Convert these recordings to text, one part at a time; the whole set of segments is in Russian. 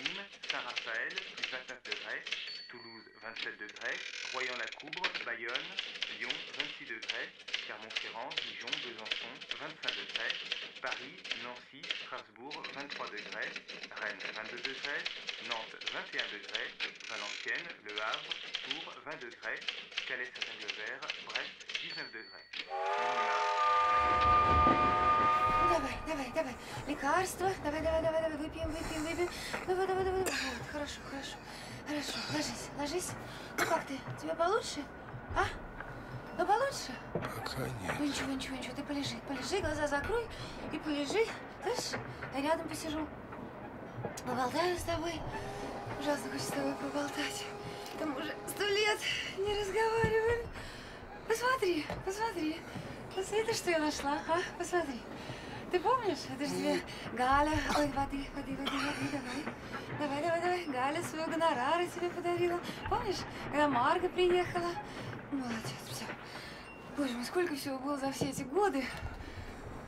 Nîmes, Saint-Raphaël, +29 degrés, Toulouse, 27 degrés, Royan-la-Coubre, Bayonne, Lyon, 26 degrés, Clermont-Ferrand, Dijon, Besançon, 25 degrés, Paris, Nancy, Strasbourg, 23 degrés, Rennes, 22 degrés, Nantes, 21 degrés, Valenciennes, Le Havre, Tours, 20 degrés, Calais-Saint-Anglevert, Brest, 19 degrés. Давай. Лекарство. Давай. Выпьем. Давай. Вот, хорошо. Ложись. Ну как ты? Тебе получше? А? Ну получше? Пока нет. Ну ничего. Ты полежи, глаза закрой и полежи. Слышишь? Я рядом посижу. Поболтаю с тобой. Ужасно хочется с тобой поболтать. Там уже 100 лет не разговаривали. Посмотри. Посмотри, что я нашла, а? Посмотри. Ты помнишь? Это же тебе Галя. Ой, воды, давай. Галя свою гонорары тебе подарила. Помнишь, когда Марга приехала? Молодец, все. Боже мой, сколько всего было за все эти годы.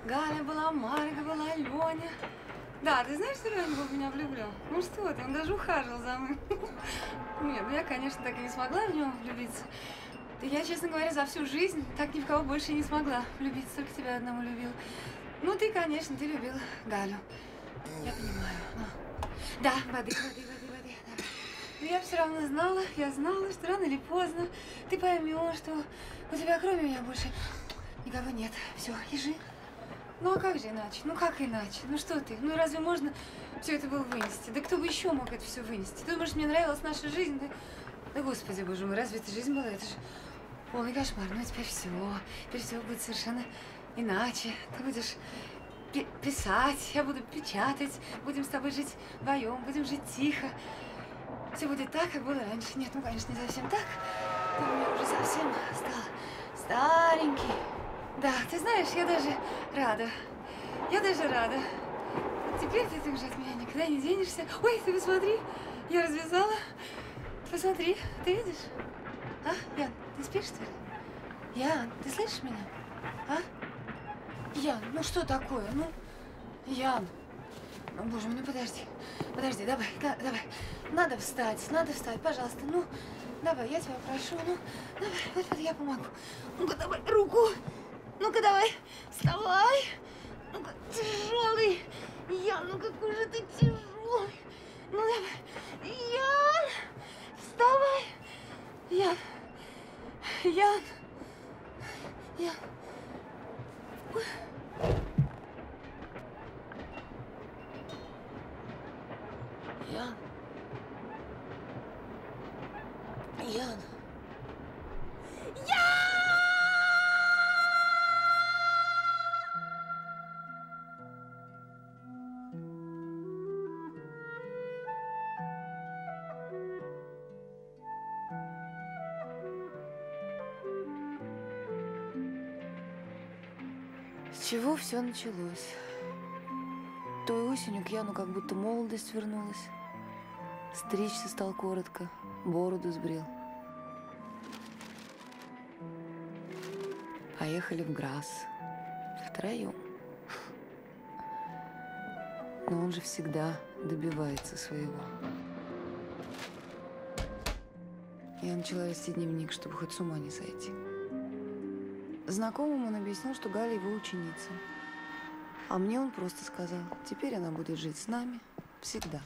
Галя была, Марга была, Леня. Да, ты знаешь, что Леня был в меня влюблен? Ну что ты, он даже ухаживал за мной. Нет, ну я, конечно, так и не смогла в него влюбиться. Я, честно говоря, за всю жизнь так ни в кого больше не смогла влюбиться, только тебя одному любила. Ну, ты, конечно, ты любила Галю. Я понимаю. Но... Да, воды. Но я все равно знала, что рано или поздно ты поймешь, что у тебя кроме меня больше никого нет. Все, лежи. Ну, а как же иначе? Ну, что ты? Ну, разве можно все это было вынести? Да кто бы еще мог это все вынести? Ты думаешь, мне нравилась наша жизнь? Да, да господи, боже мой, разве эта жизнь была? Это же полный кошмар. Ну, теперь все будет совершенно... Иначе ты будешь писать, я буду печатать, будем с тобой жить вдвоем, будем жить тихо. Все будет так, как было раньше. Нет, ну, конечно, не совсем так. Ты у меня уже совсем стал старенький. Да, ты знаешь, я даже рада. Вот теперь ты уже от меня никогда не денешься. Ой, ты посмотри, я развязала. Посмотри, ты видишь? А, Ян, ты спишь, что ли? Ян, ты слышишь меня? А? Ян, ну что такое? Ну, Ян. О, боже мой, ну подожди, давай. Надо встать, пожалуйста. Ну, давай, я тебя прошу. Ну, давай, вот я помогу. Ну-ка, давай руку. Ну-ка, давай, вставай. Ну-ка, тяжелый. Ян, ну какой же ты тяжелый. Ну, давай. Ян, вставай. Ян. Ян! С чего все началось? Той осенью к Яну как будто молодость вернулась. Стричься стал коротко, бороду сбрил. Поехали в Грас. Втроем. Но он же всегда добивается своего. Я начала вести дневник, чтобы хоть с ума не сойти. Знакомым он объяснил, что Галя его ученица. А мне он просто сказал, теперь она будет жить с нами всегда.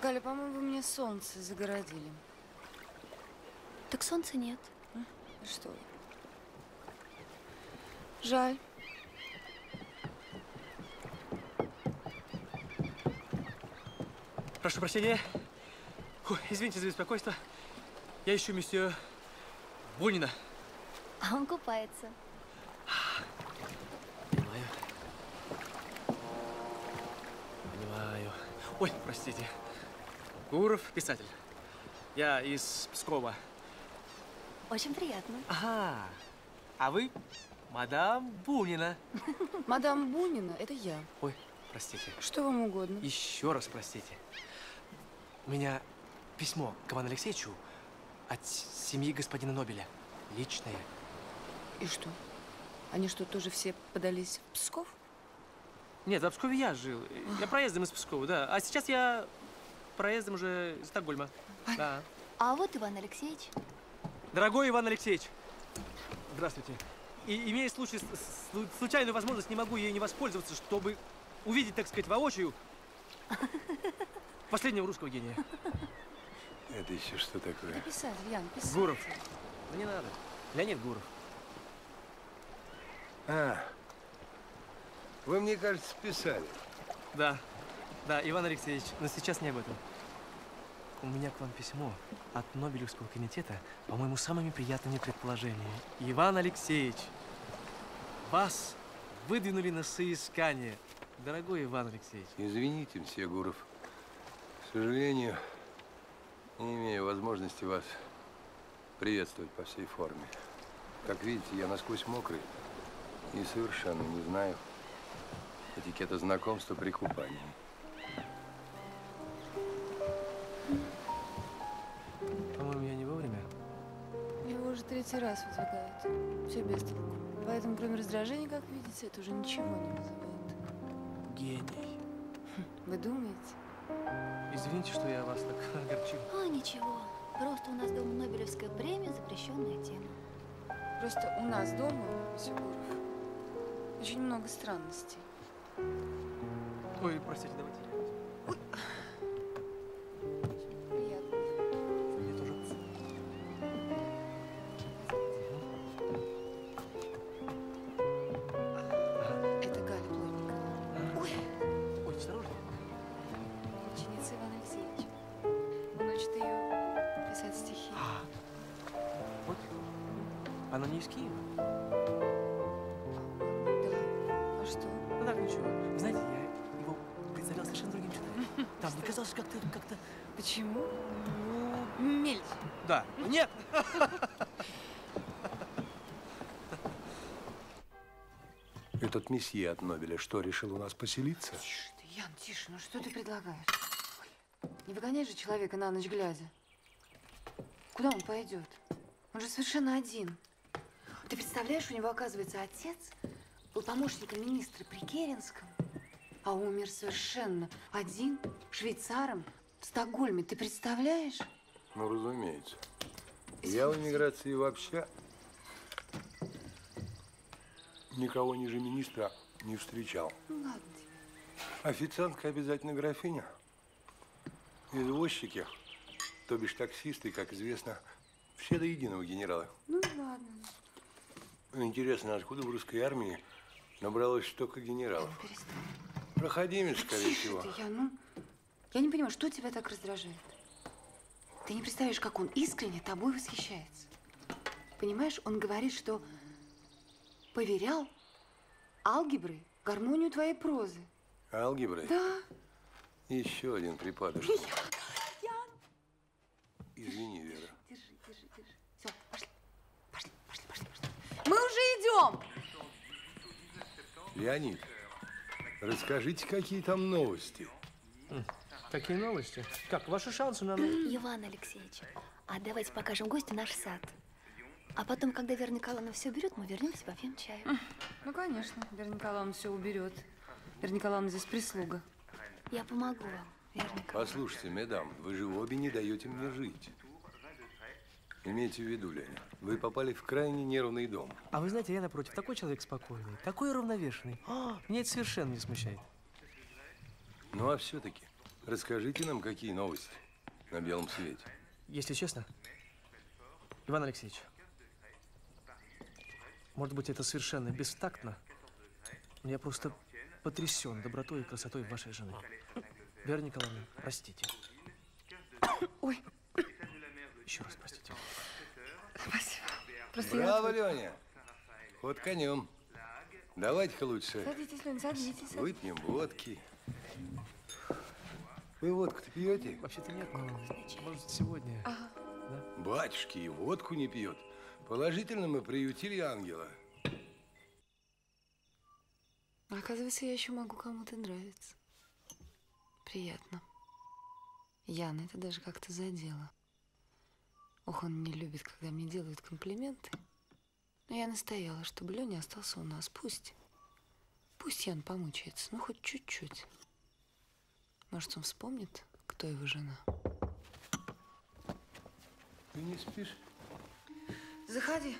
Галя, по-моему, вы мне солнце загородили. Так солнца нет. Что? Жаль. Прошу прощения. Ой, извините за беспокойство. Я ищу месье Бунина. А он купается. Понимаю. Ой, простите. Гуров, писатель. Я из Пскова. Очень приятно. Ага. А вы? Мадам Бунина. Мадам Бунина, это я. Ой, простите. Что вам угодно. Еще раз простите. У меня письмо к Ивану Алексеевичу от семьи господина Нобеля. Личное. И что? Они что, тоже все подались в Псков? Нет, в Пскове я жил. Я проездом из Пскова, да. А сейчас я проездом уже из Стокгольма. Да. А вот Иван Алексеевич. Дорогой Иван Алексеевич, здравствуйте. И, имея случайную возможность, не могу ей не воспользоваться, чтобы увидеть, так сказать, воочию последнего русского гения. Это еще что такое? Писатель, Ян, писатель. Гуров. Да не надо. Леонид Гуров. А, вы, мне кажется, писали. Да, да, Иван Алексеевич, но сейчас не об этом. У меня к вам письмо от Нобелевского комитета по моему самыми приятными предположениями. Иван Алексеевич, вас выдвинули на соискание. Дорогой Иван Алексеевич. Извините, мсье Гуров. К сожалению, не имею возможности вас приветствовать по всей форме. Как видите, я насквозь мокрый и совершенно не знаю этикета знакомства при купании. По-моему, я не вовремя. Его уже третий раз выдвигают. Все без толку. Поэтому, кроме раздражения, как видите, это уже ничего не вызывает. Гений. Вы думаете? Извините, что я вас так огорчил. А, ничего. Просто у нас дома Нобелевская премия, запрещенная тема. Просто у нас дома, мсье Гуров, очень много странностей. Ой, простите, давайте. Ой. Приятно. Мне тоже. Это Галя Плотникова. Ой. Ой, осторожно. Ученица Ивана Алексеевича. Он учит ее писать стихи. Вот. Она не из Киева? Там мне казалось, как-то... Почему? Ну, мельче. Да. Нет! Этот месье от Нобеля что, решил у нас поселиться? Тише ты, Ян, тише. Ну что ты предлагаешь? Ой. Не выгоняй же человека на ночь глядя. Куда он пойдет? Он же совершенно один. Ты представляешь, у него, оказывается, отец был помощником министра при Керенском. А умер совершенно один, швейцаром, в Стокгольме. Ты представляешь? Ну, разумеется. Извините. Я в эмиграции вообще никого ниже министра не встречал. Ну, ладно тебе. Официантка обязательно графиня. Извозчики, то бишь таксисты, как известно, все до единого генерала. Ну, ладно. Интересно, откуда в русской армии набралось столько генералов? Проходимец, скорее всего. Тише ты, Ян, ну, я не понимаю, что тебя так раздражает? Ты не представляешь, как он искренне тобой восхищается. Понимаешь, он говорит, что поверял алгеброй гармонию твоей прозы. Алгеброй? Да. Еще один припадок. Ян! Извини, Вера. Держи, держи, держи. Все, пошли. Пошли, пошли, пошли, пошли. Мы уже идем! Леонид. Расскажите, какие там новости. Какие новости? Как, ваши шансы на... Иван Алексеевич, а давайте покажем гостю наш сад. А потом, когда Вера Николаевна все уберет, мы вернемся, попьем чаю. Ну, конечно, Вера Николаевна все уберет. Вера Николаевна здесь прислуга. Я помогу вам, Вера Николаевна. Послушайте, мадам, вы же обе не даете мне жить. Имейте в виду, Леня, вы попали в крайне нервный дом. А вы знаете, я напротив, такой человек спокойный, такой равновешенный. А, меня это совершенно не смущает. Ну, а все-таки, расскажите нам, какие новости на белом свете. Если честно, Иван Алексеевич, может быть, это совершенно бестактно, но я просто потрясен добротой и красотой вашей жены. Вера Николаевна, простите. Ой. Еще раз простите. Спасибо. Просто браво, Леня. Вот конем. Давайте-ка лучше. Садитесь, Леня, садитесь. Выпьем водки. Вы водку-то пьете? Вообще-то нет. Может, сегодня. Ага. Да? Батюшки, и водку не пьет. Положительно мы приютили ангела. Оказывается, я еще могу кому-то нравиться. Приятно. Ян, это даже как-то задело. Ох, он не любит, когда мне делают комплименты. Но я настояла, чтобы Леня остался у нас. Пусть Ян помучается, ну хоть чуть-чуть. Может, он вспомнит, кто его жена. Ты не спишь? Заходи.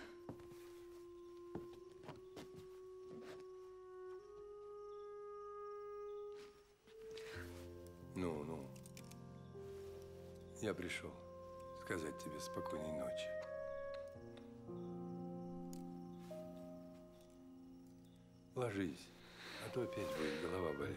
Ну. Я пришел сказать тебе спокойной ночи. Ложись, а то опять будет голова болеть.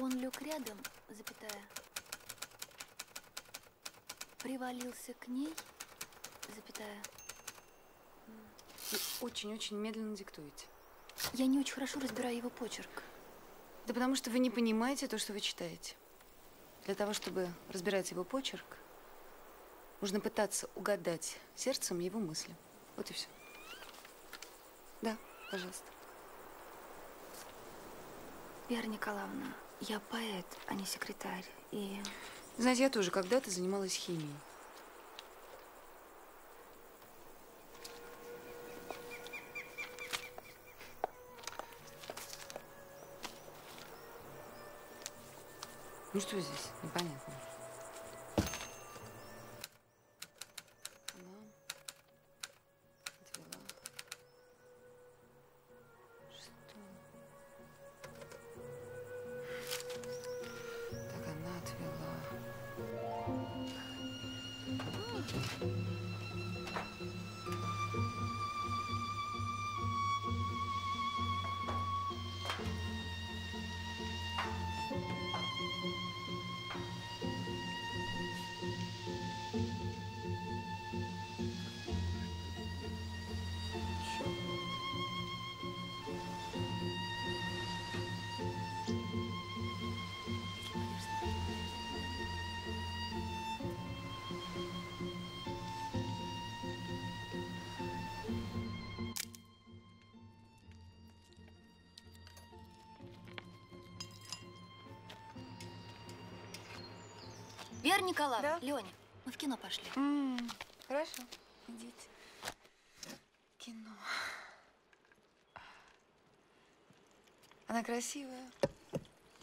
Он лег рядом, привалился к ней, Вы очень-очень медленно диктуете. Я не очень хорошо разбираю его почерк. Да потому что вы не понимаете то, что вы читаете. Для того, чтобы разбирать его почерк, нужно пытаться угадать сердцем его мысли. Вот и все. Да, пожалуйста. Вера Николаевна, я поэт, а не секретарь, и… Знаете, я тоже когда-то занималась химией. Ну что здесь? Непонятно. Вера Николаевна, да? Леня, мы в кино пошли. Хорошо, идите. Кино. Она красивая.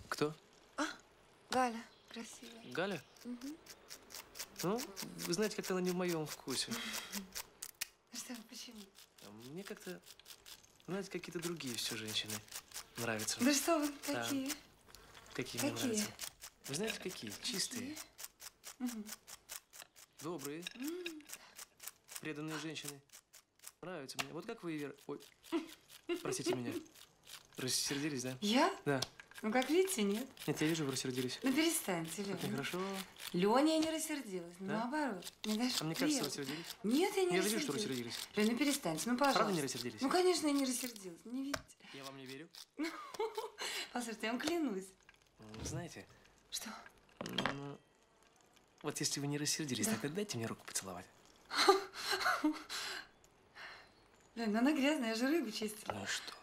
Кто? Галя красивая. Галя? Угу. Ну, вы знаете, как-то она не в моем вкусе. Что, почему? Мне как-то, знаете, какие-то другие все женщины нравятся. Да что вы, какие? Да. Какие мне нравятся. Вы знаете, какие? Чистые. Добрые, преданные женщины. Нравятся мне. Вот как вы, Вера… Ой, простите меня. Рассердились, да? Я? Да. Ну, как видите, нет. Нет, я вижу, вы рассердились. Ну, перестаньте, Леня. Хорошо. Леня, я не рассердилась. Да? Наоборот. Мне даже мне кажется, вы рассердились. Нет, я не рассердилась. Я вижу, что рассердились. Леня, ну, перестаньте, ну, пожалуйста. Правда не рассердились? Ну, конечно, я не рассердилась. Не видите. Я вам не верю. Послушайте, я вам клянусь. Знаете… Что? Ну… Вот если вы не рассердились, тогда дайте мне руку поцеловать. Блин, ну она грязная, я же рыбу чистила. Ну что?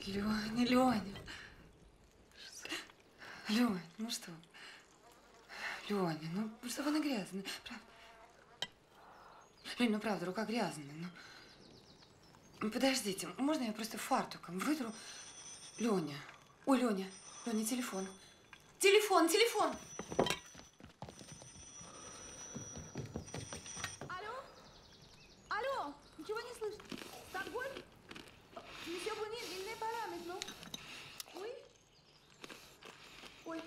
Леня. Что? Леня, ну что? Леня, ну что она грязная, правда? Лень, ну правда, рука грязная. Ну... Подождите, можно я просто фартуком вытру? Леня. Ой, Леня. Леня, телефон. Телефон, телефон! Алло? Алло! Ничего не слышно. Стокгольм? Ой? Ой?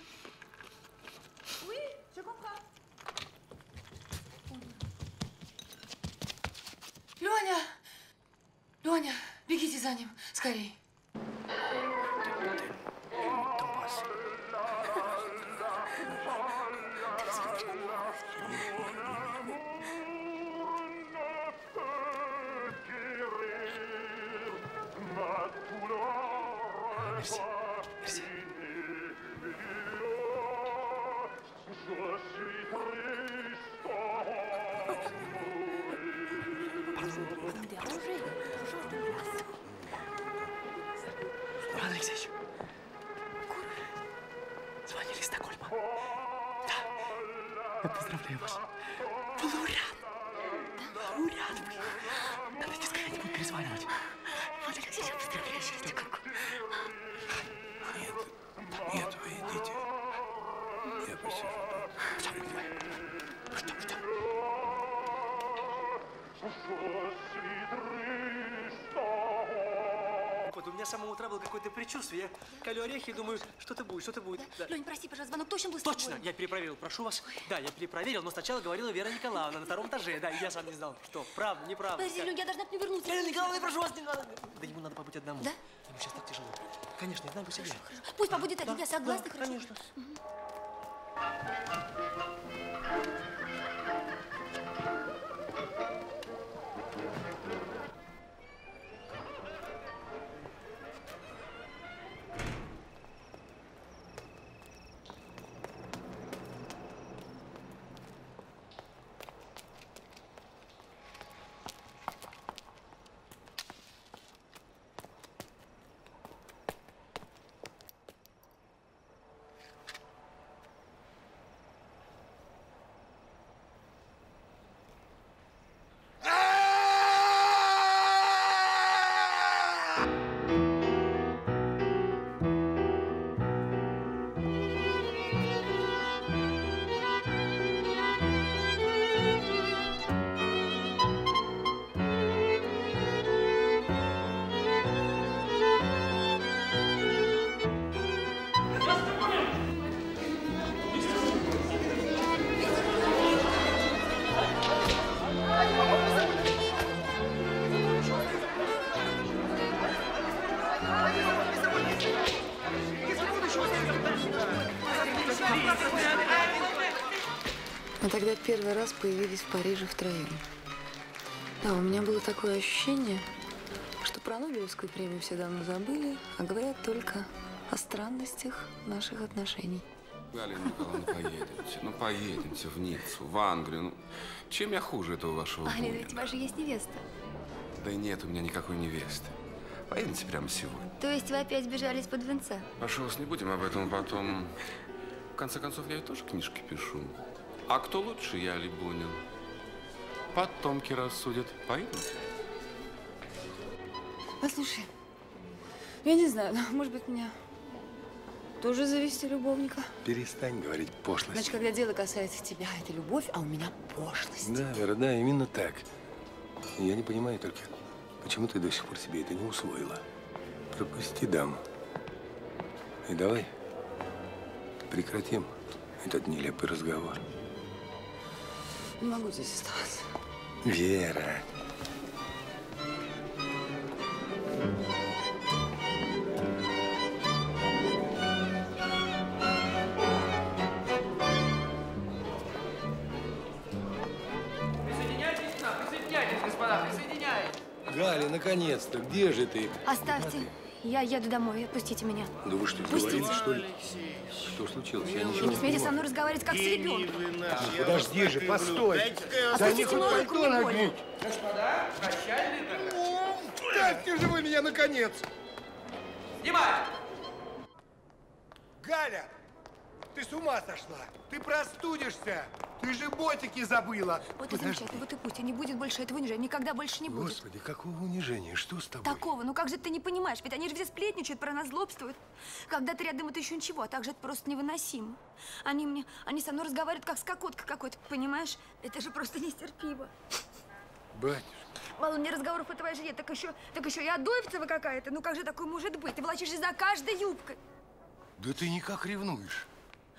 Леня! Леня, бегите за ним, скорей. Иван Алексеевич, звонили из Стокгольма. Да. Я поздравляю вас. Был лауреат вы. Давайте скорее не будем перезванивать. Иван Алексеевич, я поздравляю, счастье как. Нет, нет, вы идите. Я посижу. У меня с самого утра было какое-то предчувствие. Я колю орехи и думаю, что-то будет, что-то будет. Да. Лень, прости, пожалуйста, звонок точно был. Точно, я перепроверил, прошу вас. Ой. Да, я перепроверил, но сначала говорила Вера Николаевна на втором этаже. Да, я сам не знал, что правда, неправда. Подожди, Лень, я должна к нему вернуться. Вера Николаевна, прошу вас, не надо. Да ему надо побыть одному. Да? Ему сейчас так тяжело. Конечно, я знаю по себе. Пусть побудет один, я согласна, да, хорошо. Конечно. Тогда первый раз появились в Париже втроем. Да, у меня было такое ощущение, что про Нобелевскую премию все давно забыли, а говорят только о странностях наших отношений. Галя Николаевна, поедемте, ну поедемте в Ниццу, в Англию. Ну, чем я хуже этого вашего Аля, ведь у вас же есть невеста. Да нет, у меня никакой невесты. Поедемте прямо сегодня. То есть вы опять сбежали из-под венца? Пожалуйста, не будем об этом потом. В конце концов, я и тоже книжки пишу. А кто лучше, я или Бунин? Потомки рассудят. Пойдемте. Послушай, я не знаю, может быть, меня тоже завести любовника? Перестань говорить пошлость. Значит, когда дело касается тебя, это любовь, а у меня пошлость. Да, Вера, да, именно так. Я не понимаю только, почему ты до сих пор себе это не усвоила. Пропусти даму. И давай прекратим этот нелепый разговор. Не могу здесь оставаться. Вера. Присоединяйтесь к нам, присоединяйтесь, господа, присоединяйтесь. Галя, наконец-то, где же ты? Оставьте. Я еду домой, отпустите меня. Да вы что, говорите, что ли? Что случилось? Я ничего не смейте со мной разговаривать, как с ребенком. Подожди же, постой. Отпустите мою руку, не более. Господа, прощальный наказ. Дайте же вы меня, наконец. Снимай! Галя, ты с ума сошла. Ты простудишься. Ты же ботики забыла. Вот и замечательно, вот и пусть. И не будет больше этого унижения. Никогда больше не будет. Господи, какого унижения? Что с тобой? Такого. Ну как же ты не понимаешь? Ведь они же все сплетничают, про нас злобствуют. Когда ты рядом, это еще ничего. А так же это просто невыносимо. Они со мной разговаривают, как с кокоткой какой-то. Понимаешь? Это же просто нестерпимо. Батюшка. Мало мне разговоров о твоей жене, так еще и Адольфцева какая-то. Ну как же такой может быть? Ты влачишься за каждой юбкой. Да ты никак ревнуешь.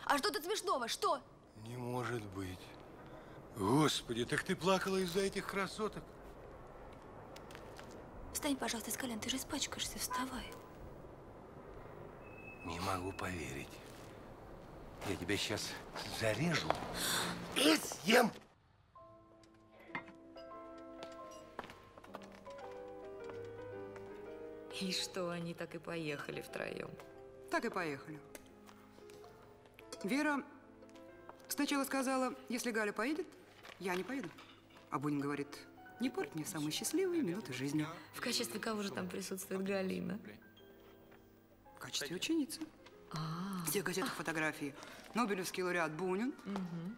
А что тут смешного? Что? Не может быть. Господи, так ты плакала из-за этих красоток? Встань, пожалуйста, с колен, ты же испачкаешься, вставай. Не могу поверить. Я тебя сейчас зарежу и съем. И что, они так и поехали втроем? Так и поехали. Вера сначала сказала, если Галя поедет, я не поеду. А Бунин говорит, не порт мне самые счастливые минуты жизни. В качестве кого же там присутствует Галина? В качестве ученицы. В тех газетах фотографии. Нобелевский лауреат Бунин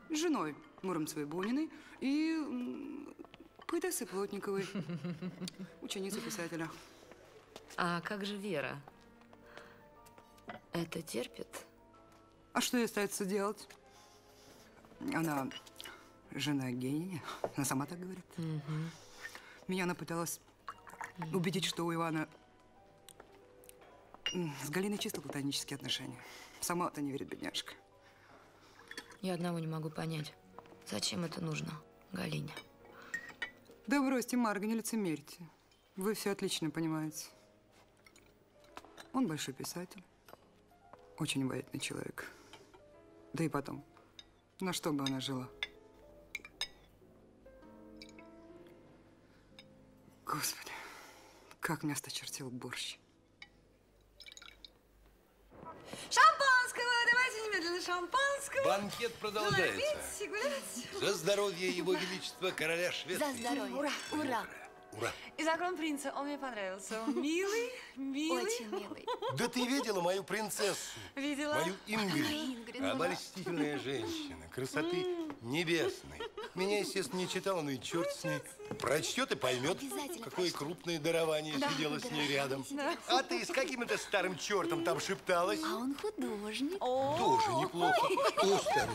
с женой Муромцевой Буниной и поэтессой Плотниковой, ученицы писателя. А как же Вера? Это терпит? А что ей остается делать? Она жена гения. Она сама так говорит. Меня она пыталась убедить, что у Ивана с Галиной чисто платонические отношения. Сама-то не верит, бедняжка. Я одного не могу понять. Зачем это нужно Галине? Да бросьте, Марга, не лицемерьте. Вы все отлично понимаете. Он большой писатель. Очень обаятельный человек. Да и потом. На что бы она жила? Господи, как меня осточертил борщ. Шампанского! Давайте немедленно шампанского. Банкет продолжается. Пить, гулять. За здоровье Его Величества Короля Швеции. За здоровье. Ура! Ура! Ура. И закон принца, он мне понравился. Он милый, милый. Очень милый. Да ты видела мою принцессу? Видела. Мою Ингрид. Обольстительная женщина, красоты небесной. Меня, естественно, не читала, но и черт с ней. Прочтет и поймет, какое крупное дарование сидело с ней рядом. А ты с каким-то старым чертом там шепталась? А он художник. Тоже неплохо.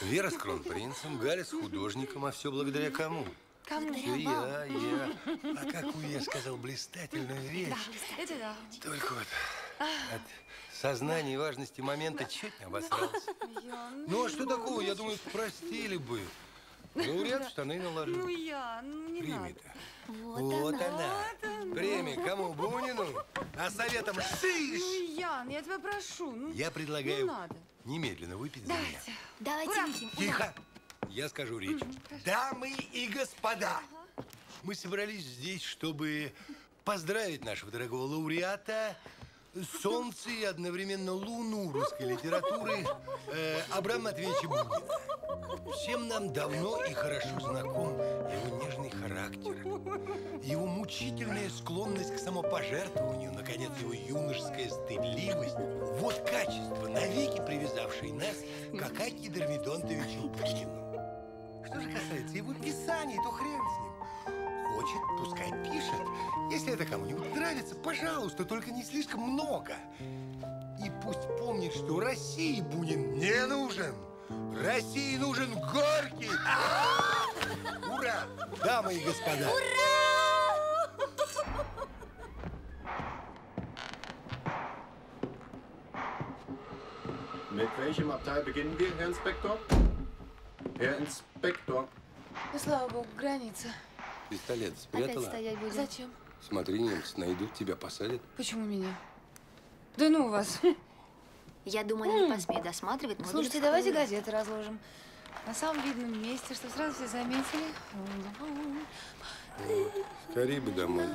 Вера с кронпринцем, Галя с художником, а все благодаря кому? Кому? Я. А какую я сказал блистательную речь. Да, это да. Только вот от сознания и важности момента чуть не обосрался. Ну а что такого? Я думаю, простили бы. Лауреат штаны наложил. Ну я, ну не надо. Вот она. Премия кому? Бунину? А советом шиш! Ну, Ян, я тебя прошу. Ну, я предлагаю немедленно выпить за меня. Давайте выпьем. Тихо! Я скажу речь. Дамы и господа, мы собрались здесь, чтобы поздравить нашего дорогого лауреата, солнце и одновременно луну русской литературы Абрама Матвеевича Бунина. Всем нам давно и хорошо знаком его нежный характер, его мучительная склонность к самопожертвованию, наконец, его юношеская стыдливость. Вот качество, навеки привязавшие нас к Акакию Дормидонтовичу Бунину. Что же касается его писаний, то хрен с ним. Хочет, пускай пишет. Если это кому-нибудь нравится, пожалуйста, только не слишком много. И пусть помнит, что России Бунин не нужен. России нужен Горький. Ура! Дамы и господа! Ура! Mit welchem Abteil beginnen wir, Herr Inspektor? Herr Inspektor. Ну, слава богу, граница. Пистолет спрятала? Зачем? Смотри, немцы найдут, тебя посадят. Почему меня? Да ну вас. Я думаю, они не посмеют досматривать. Но слушайте, давайте газеты разложим. На самом видном месте, чтобы сразу все заметили. Скорее бы домой.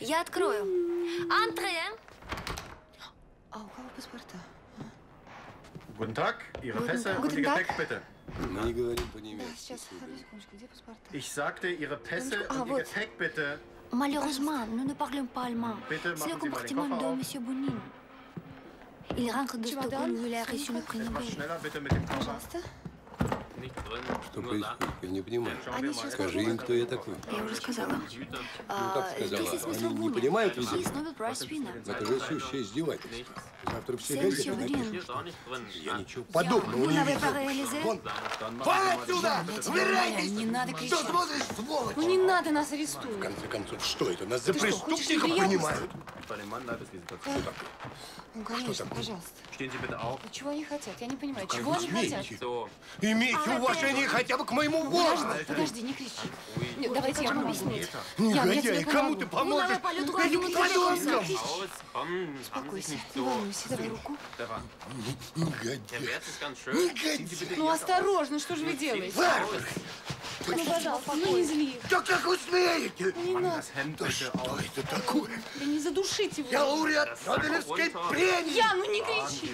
Я открою. Антре! А у кого паспорта? Мы не говорим по-немецки. Сейчас, одну секундочку, где паспорта? Я сказала, Ihre Pässe und Ihr Gepäck bitte. Malheureusement, nous ne parlons pas allemand. C'est le compartiment de Monsieur Bonin. Il rentre de Stockholm où il a reçu le prix Nobel. Пожалуйста. Что происходит? Я не понимаю. Скажи им, кто я такой. Я уже сказала. Ну, как сказала? Они не понимают людей. Это же сущее издевательство. Завтра все газеты напишут. Я ничего подобного не видел. Вон! Вон отсюда! Убирайтесь! Не надо кричать. Что смотришь, сволочь? Ну не надо, нас арестуют. В конце концов, что это? Нас за преступников принимают. Ну, конечно, пожалуйста. Чего они хотят? Я не понимаю. Чего они хотят? Имейте уважение хотя бы к моему возрасту. Подожди, не кричи. Нет, давайте я вам объясню. Негодяй, кому ты поможешь? Этим подонкам! Успокойся, не волнуйся, давай руку. Негодяй. Негодяй. Ну, осторожно, что же вы делаете? Варвар! Ну, пожалуйста, ну не зли. Да как вы смеете? Не надо. Да что это такое? Да не задушите его. Я лауреат Нобелевской премии. Я, ну не кричи.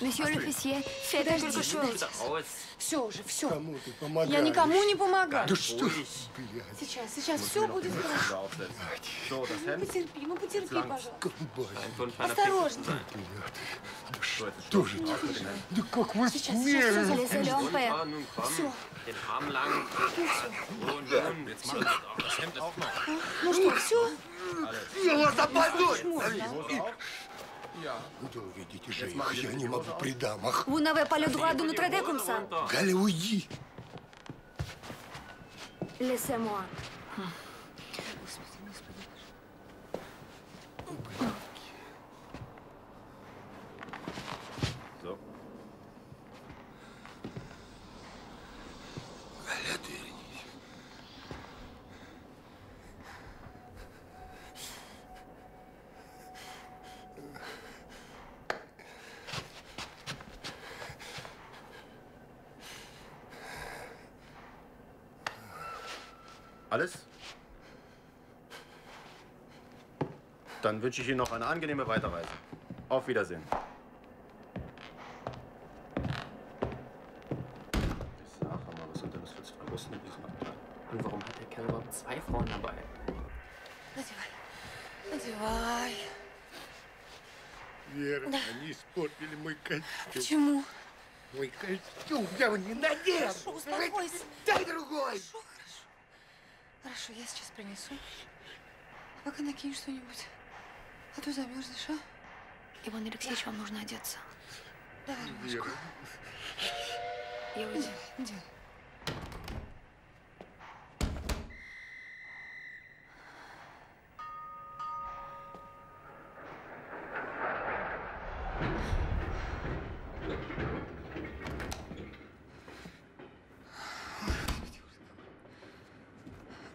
Месье Лефесье, это только что. Все уже, все. Кому ты помогаешь? Я никому не помогаю. Да что? Сейчас, сейчас все будет хорошо. Ну потерпи, пожалуйста. Осторожно. Да что же это? Да как вы смеете? Все. Ну что, все? Я вас обманую! Да уведите же их, я не могу при дамах. Галя, уйди! Dann wünsche ich Ihnen noch eine angenehme Weiterreise. Auf Wiedersehen. Ich sag mal, was soll denn das für zwei Russen in diesem Abteil? Und warum hat der Kerl überhaupt zwei Frauen dabei? Вера, они испортили мой костюм. Почему? Мой костюм я не надел. Хорошо, успокойся. Дай другой. Хорошо, хорошо. Хорошо, я сейчас принесу. А пока накинь что-нибудь. А то замерзнешь, а? Иван Алексеевич, вам нужно одеться. Давай, Ромашка. Я уйду. Иди.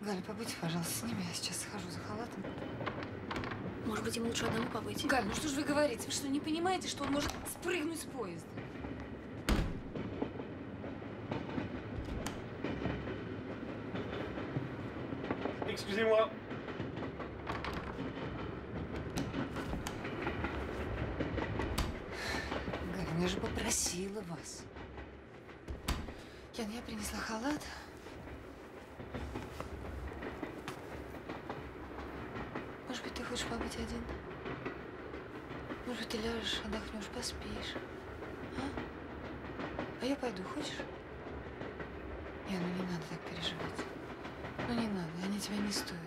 Галя, побудьте, пожалуйста, с ними. Я сейчас схожу за халатом. Может быть, ему лучше одному побыть? Галь, ну что же вы говорите? Вы что, не понимаете, что он может спрыгнуть с поезда? Excusez-moi. Галь, я же попросила вас. Ян, я принесла халат. Может быть, ты хочешь побыть один? Может быть, ты ляжешь, отдохнешь, поспишь. А я пойду, хочешь? Не, ну не надо так переживать. Ну не надо, они тебя не стоят.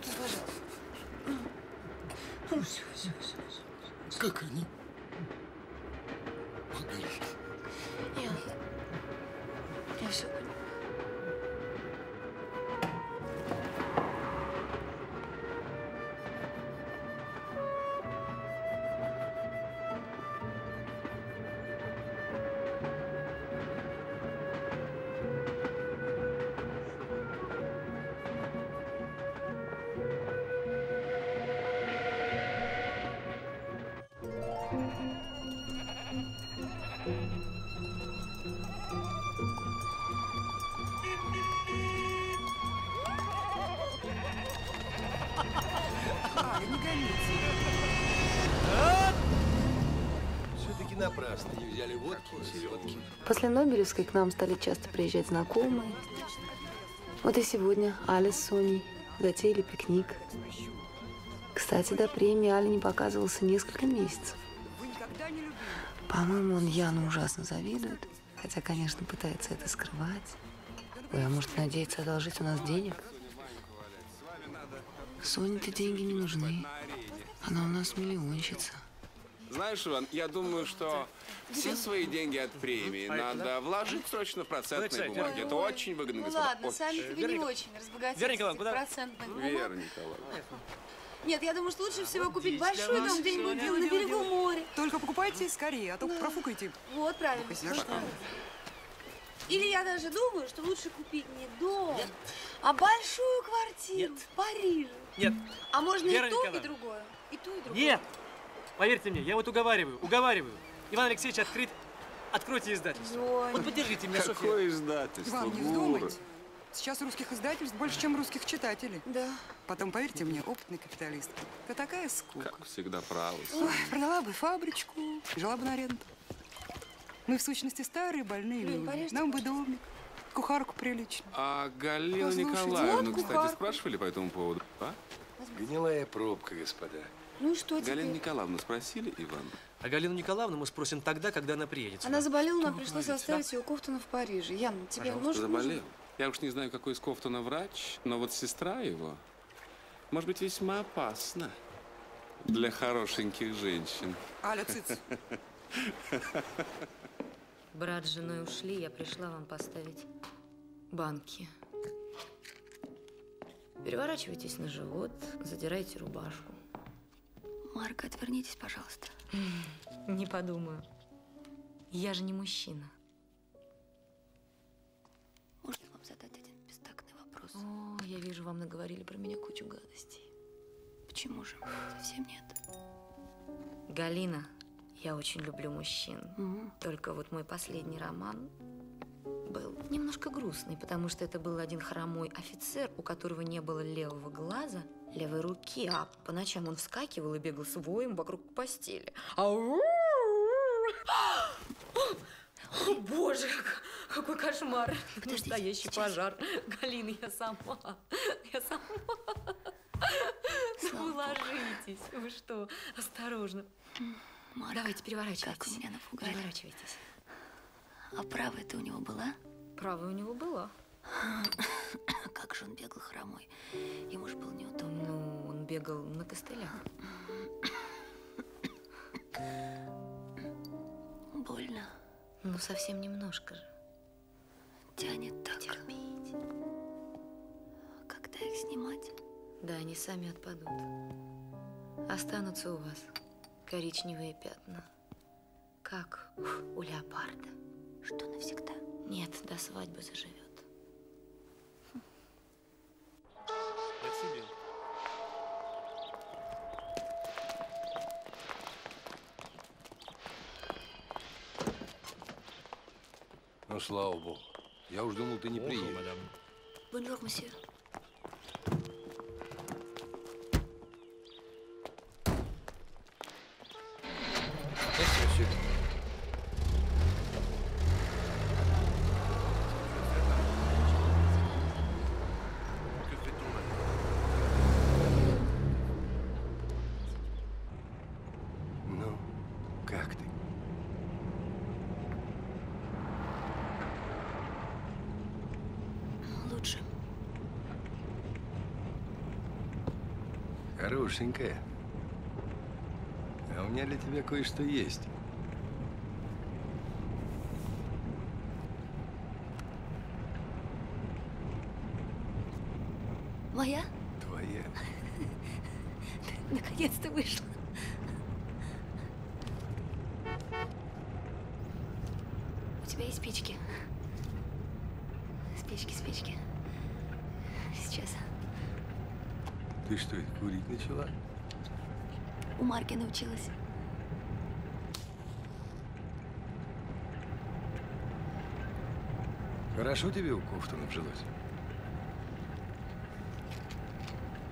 Ну, пожалуйста. Ну все, все, все, все. Как они? Я все поняла. После Нобелевской к нам стали часто приезжать знакомые. Вот и сегодня Аля с Соней затеяли пикник. Кстати, до премии Аля не показывался несколько месяцев. По-моему, он Яну ужасно завидует, хотя, конечно, пытается это скрывать. Ой, а может, надеется одолжить у нас денег? Соне-то деньги не нужны. Она у нас миллионщица. Знаешь, Иван, я думаю, что все свои деньги от премии надо вложить срочно в процентные бумаги. Это очень выгодно, господа. Ну ладно, сами-то вы не очень разбогатились в процентных бумагах. Вера Николаевна. Нет, я думаю, что лучше всего купить большой дом где-нибудь на берегу моря. Только покупайте скорее, а то профукайте. Вот, правильно. Или я даже думаю, что лучше купить не дом, а большую квартиру в Париже. Нет. А можно и то, и другое. И то, и другое. Нет. Поверьте мне, я вот уговариваю. Иван Алексеевич откройте издательство. Ой. Вот поддержите меня, Софья. Какое издательство? Иван, не вздумайте. Сейчас русских издательств больше, чем русских читателей. Да. Потом, поверьте мне, опытный капиталист. Это такая скука. Как всегда право. Ой, продала бы фабричку, жила бы на ренту. Мы, в сущности, старые, больные люди. Нам бы домик, кухарку прилично. А Галину Николаевну, кстати, спрашивали по этому поводу? А? Гнилая пробка, господа. Ну и что теперь? Галину Николаевну спросили, Иван? А Галину Николаевну мы спросим тогда, когда она приедет. Она заболела, нам пришлось оставить ее у Ковтона в Париже. Ян, тебе нужно? Заболел? Я уж не знаю, какой из Ковтона врач, но вот сестра его, может быть, весьма опасна для хорошеньких женщин. Аля, цыц. Брат с женой ушли, я пришла вам поставить банки. Переворачивайтесь на живот, задирайте рубашку. Марга, отвернитесь, пожалуйста. Не подумаю. Я же не мужчина. Можно вам задать один бестактный вопрос? О, я вижу, вам наговорили про меня кучу гадостей. Почему же? Совсем нет. Галина, я очень люблю мужчин. Угу. Только вот мой последний роман был немножко грустный, потому что это был один хромой офицер, у которого не было левого глаза, левой руки, а по ночам он вскакивал и бегал с воем вокруг постели. Ау! О, боже, какой кошмар! Подождите, настоящий пожар. Галина, я сама. Ну, вы ложитесь, вы что? Осторожно. Марга, давайте, переворачивайтесь. Как меня напугали. Переворачивайтесь. А правая-то у него была? Правая у него была. Как же он бегал хромой? Ему же было неудобно. Ну, он бегал на костылях. Больно. Ну, совсем немножко же. Тянет так. Терпеть. Когда их снимать? Да, они сами отпадут. Останутся у вас коричневые пятна. Как у леопарда. Что, навсегда? Нет, до свадьбы заживет. Ну, слава богу. Я уж думал, ты не приедешь. Бонжур, месье. Хорошенькая, а у меня для тебя кое-что есть. Моя? Твоя. Наконец-то вышла. У тебя есть спички? Спички. Сейчас. Ты что, курить начала? У Марги научилась. Хорошо тебе у Ковтона обжилось?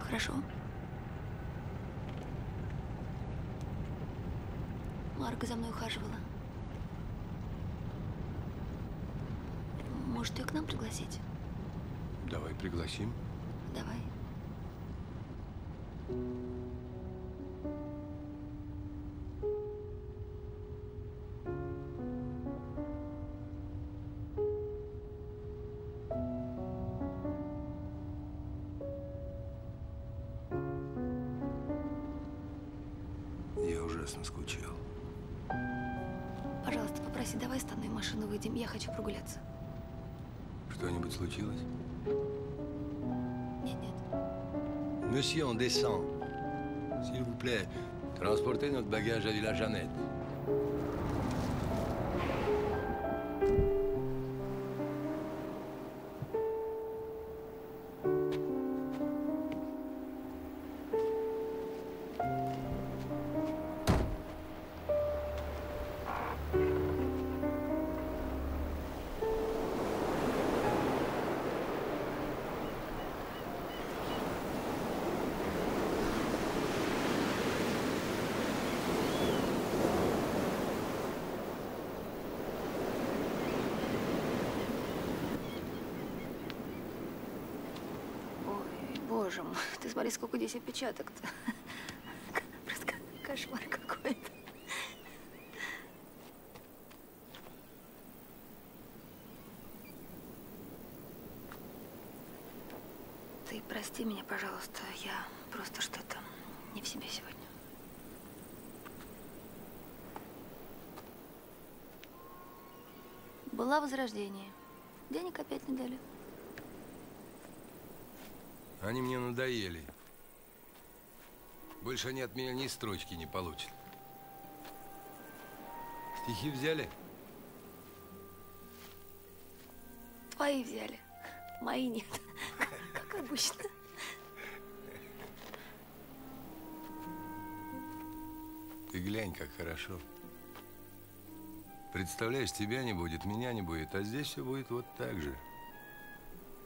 Хорошо. Марга за мной ухаживала. Может, ее к нам пригласить? Давай пригласим. Давай. Скучал. Пожалуйста, попроси, давай с тобой машину выйдем. Я хочу прогуляться. Что-нибудь случилось? Нет, нет. Monsieur, on descend. S'il vous plaît, transportez notre bagage à Villa Jeannette. Боже мой, ты смотри, сколько здесь опечаток-то. Просто кошмар какой-то. Ты прости меня, пожалуйста, я просто что-то не в себе сегодня. Была в Возрождении. Денег опять не дали. Они мне надоели. Больше они от меня ни строчки не получат. Стихи взяли? Твои взяли. Мои нет. Как обычно. Ты глянь, как хорошо. Представляешь, тебя не будет, меня не будет, а здесь все будет вот так же.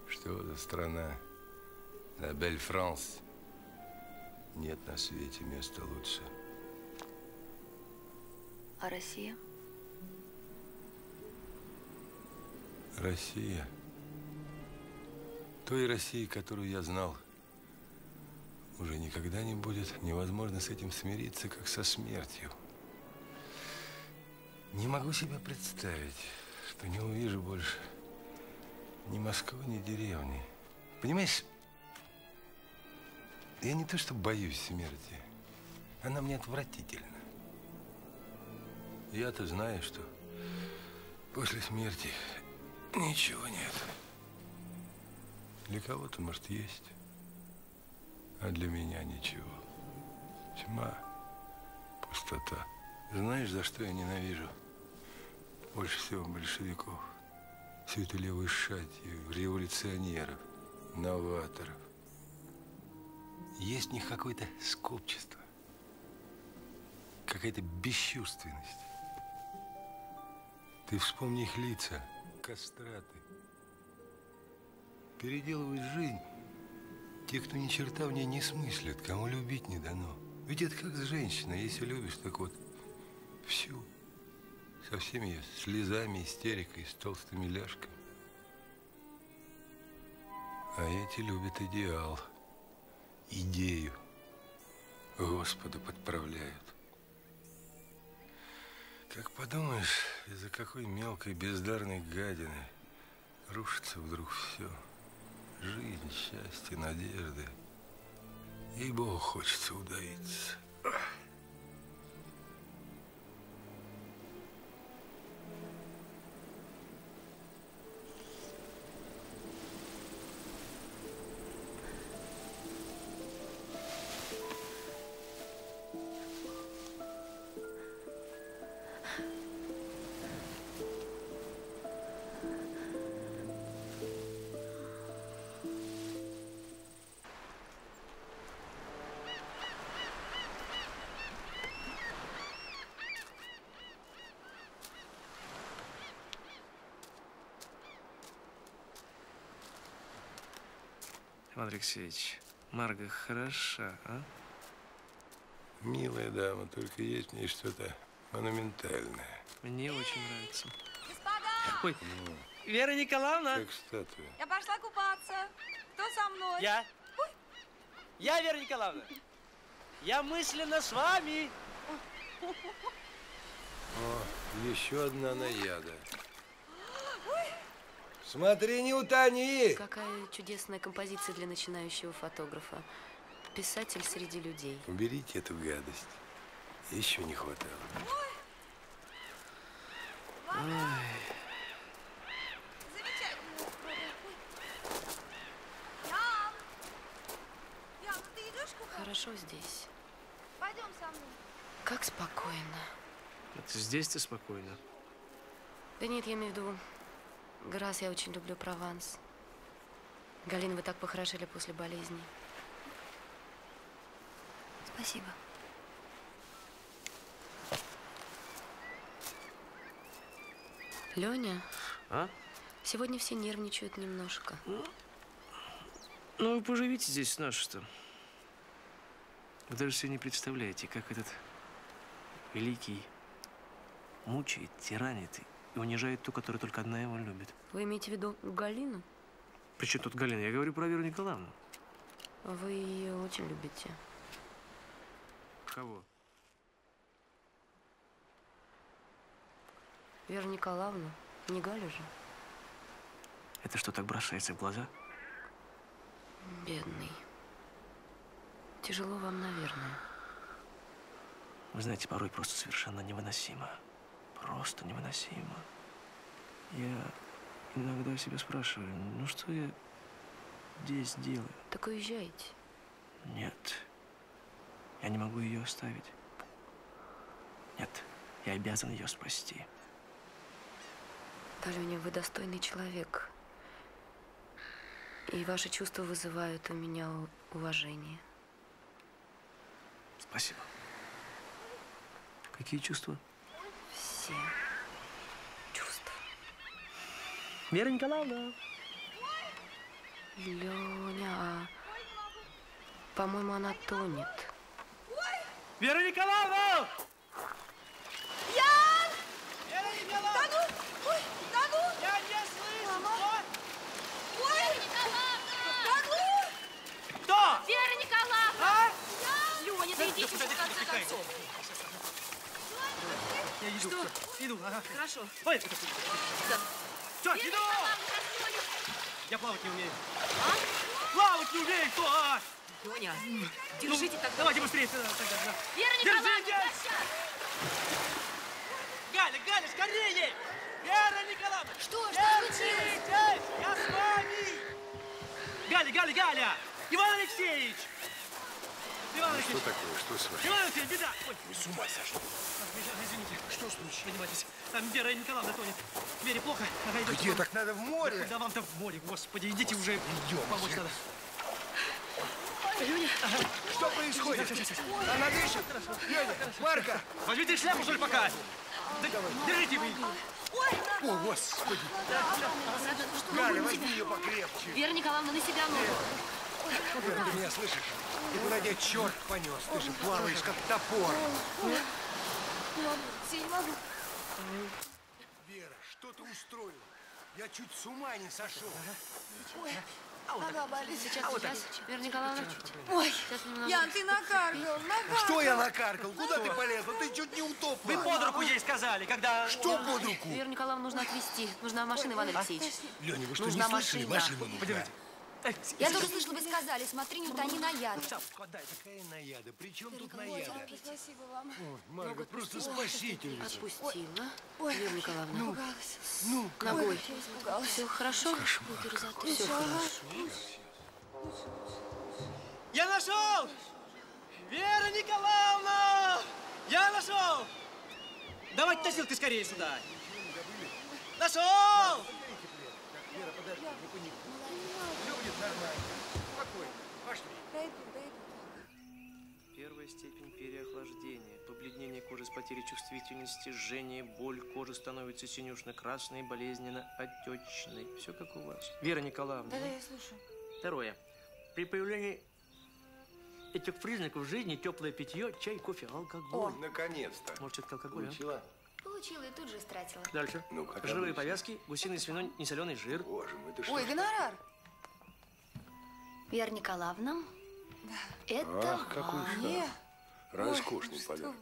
Что за страна? La belle France. Нет на свете места лучше. А Россия? Россия. Той России, которую я знал, уже никогда не будет. Невозможно с этим смириться, как со смертью. Не могу себе представить, что не увижу больше ни Москвы, ни деревни. Понимаешь? Я не то, что боюсь смерти. Она мне отвратительна. Я-то знаю, что после смерти ничего нет. Для кого-то, может, есть. А для меня ничего. Тьма, пустота. Знаешь, за что я ненавижу больше всего большевиков? Всю эту левую шатью, революционеров, новаторов. Есть в них какое-то скупчество, какая-то бесчувственность. Ты вспомни их лица, кастраты. Переделывают жизнь те, кто ни черта в ней не смыслит, кому любить не дано. Ведь это как с женщиной, если любишь, так вот всю, со всеми ее слезами, истерикой, с толстыми ляжками. А эти любят идеал. Идею Господу подправляют. Как подумаешь, из-за какой мелкой бездарной гадины рушится вдруг все. Жизнь, счастье, надежды. Ей-богу, хочется удавиться. Иван Алексеевич, Марга хороша, а? Милая дама, только есть в ней что-то монументальное. Мне очень нравится. Господа! Ой, Вера Николаевна! Как статуя. Я пошла купаться. Кто со мной? Я. Ой. Я, Вера Николаевна. Я мысленно с вами. О, еще одна наяда. Смотри, не утони! Какая чудесная композиция для начинающего фотографа. Писатель среди людей. Уберите эту гадость. Еще не хватало. Ой. Хорошо здесь. Пойдем со мной. Как спокойно. Это здесь-то спокойно. Да нет, я имею в виду, Грас, я очень люблю Прованс. Галина, вы так похорошели после болезни. Спасибо. Леня, а? Сегодня все нервничают немножко. Ну вы поживите здесь с нашей-то. Вы даже себе не представляете, как этот великий мучает, тиранит и унижает ту, которая только одна его любит. Вы имеете в виду Галину? Причем тут Галина? Я говорю про Веру Николаевну. Вы ее очень любите. Кого? Веру Николаевну, не Галю же. Это что, так бросается в глаза? Бедный. Тяжело вам, наверное. Вы знаете, порой просто совершенно невыносимо. Просто невыносимо. Я иногда себя спрашиваю, ну что я здесь делаю? Так уезжайте. Нет. Я не могу ее оставить. Нет. Я обязан ее спасти. Леня, вы достойный человек. И ваши чувства вызывают у меня уважение. Спасибо. Какие чувства? Все чувства. Вера Николаевна. Леня, по-моему, она тонет. Вера Николаевна! Ян! Вера Николаевна! Да ну! Ой, да ну! Я не слышу! Мама. Ой, Николаевна! Да ну! Кто? Вера Николаевна! А? Не дойдите уже в конце концов. Я иду. Что? Иду. Ага. Хорошо. Ой, да. Все, иду. Я плавать не умею. А? Плавать не умею, кто? А? Доня, держите так. Давайте быстрее. Тогда. Вера Николаевна, Галя, Галя, скорее! Вера Николаевна! Что? Что случилось? Я с вами! Галя, Галя, Галя! Иван Алексеевич! Иван Алексеевич. Что такое? Что с вами? Иван Алексеевич, беда! Ой, вы с ума сошли. Извините. Что случилось? Поднимайтесь. Там Вера Николаевна тонет. Вере плохо. Где? Вам... Так надо в море. Да, да вам-то в море, господи. Идите, господи, уже. Идем. Помочь надо. Леня. Ага. Что происходит? Сейчас. Она дышит. Хорошо. Леня, Марга. Возьмите шляпу, что ли, пока. Да, держите вы. О, господи. Да. Галя, возьми ее покрепче. Вера Николаевна, на себя ногу. Вера, ты меня слышишь? И куда тебя черт понес? Ты же плаваешь, как топор. Не могу. Вера, что ты устроила? Я чуть с ума не сошел. Ой, нога болит. Сейчас. Вера Николаевна. Ой, Ян, ты накаркал. Что я накаркал? Куда ты полезла? Ты чуть не утопла. Вы под руку ей сказали, когда... Что под руку? Вера Николаевна, нужно отвезти. Нужна машина, Иван Алексеевич. Леня, вы что, не слышали? Машина нужна. Я тоже слышала, вы сказали, смотри, не утони наяда. Какая наяда? При чем тут наяда? Спасибо вам. Марга, просто спасительница. Отпустила. Вера Николаевна. Ну, ногой. Все хорошо? Все хорошо. Я нашел! Вера Николаевна! Я нашел! Давайте носилки скорее сюда. Нашел! Вера, подожди, не паникуй. Нормально. Спокойно. Пошли. Дойду. Первая степень переохлаждения. Побледнение кожи с потерей чувствительности, жжение, боль. Кожа становится синюшно-красной, болезненно-отечной. Все как у вас. Вера Николаевна. Да, я слушаю. Второе. При появлении этих признаков жизни теплое питье, чай, кофе, алкоголь. О, наконец-то. Может, это алкоголь, получила? Получила и тут же стратила. Дальше. Ну, живые повязки, гусиный, свиной, несоленый жир. Боже мой, это что? Ой, гонорар. Вера Николаевна, да. Это... Ах, какой шар. Роскошный подарок.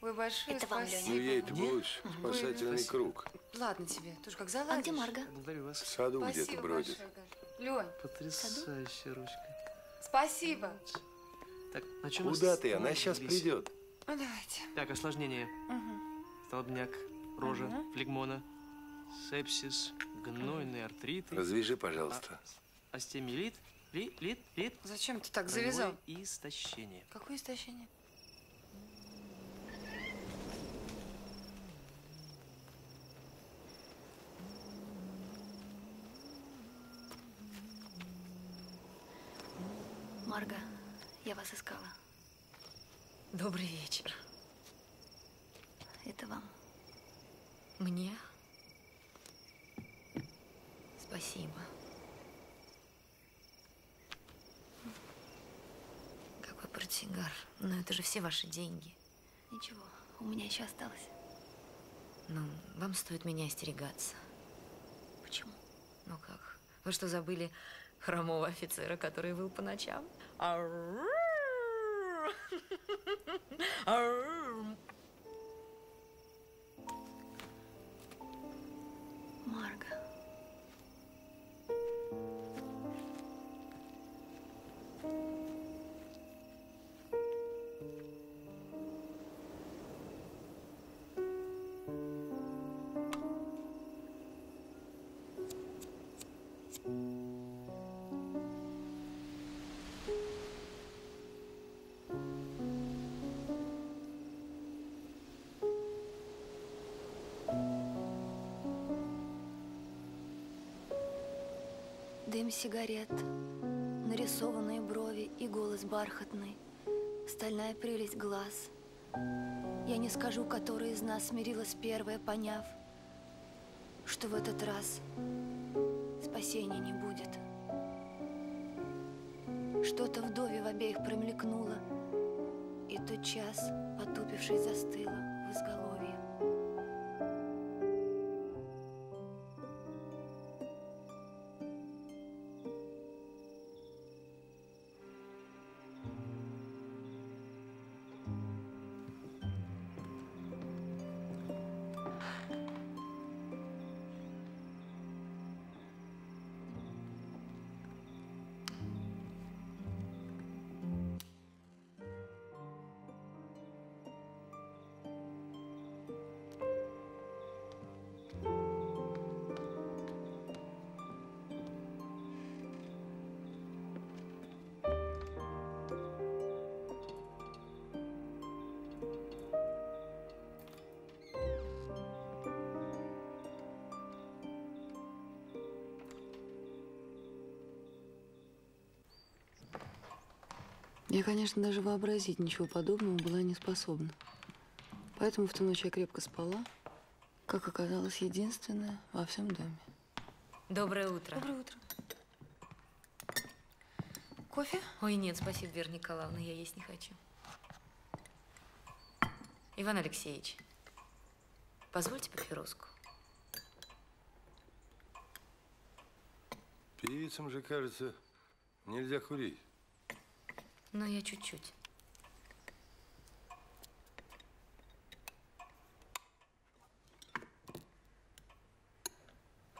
Вы большое спасибо. Ну, ей-то будешь спасательный круг. Ладно тебе, ты же как заладишь. А где Марга? Благодарю вас. В саду где-то бродит. Лёнь. Потрясающая ручка. Спасибо. Так, на чем куда ты? Она сейчас придет. Ну, давайте. Так, осложнение. Угу. Столбняк, рожа, угу. Флегмона, сепсис, гнойный артрит. Развяжи, пожалуйста. Остеомиелит, лит. Зачем ты так завязал? Истощение. Какое истощение? Марга, я вас искала. Добрый вечер. Это вам. Мне? Спасибо. Какой портсигар. Но это же все ваши деньги. Ничего, у меня еще осталось. Ну, вам стоит меня остерегаться. Почему? Ну как? Вы что, забыли хромого офицера, который выл по ночам? Марга. Дым сигарет, нарисованные брови и голос бархатный, стальная прелесть глаз. Я не скажу, которая из нас смирилась первая, поняв, что в этот раз спасения не будет. Что-то вдове в обеих промелькнуло, и тот час, потупившись, застыло в изголовье. Я, конечно, даже вообразить ничего подобного была не способна. Поэтому в ту ночь я крепко спала, как оказалось, единственная во всем доме. Доброе утро. Доброе утро. Кофе? Ой, нет, спасибо, Вера Николаевна, я есть не хочу. Иван Алексеевич, позвольте папироску. Певицам же, кажется, нельзя курить. Но я чуть-чуть.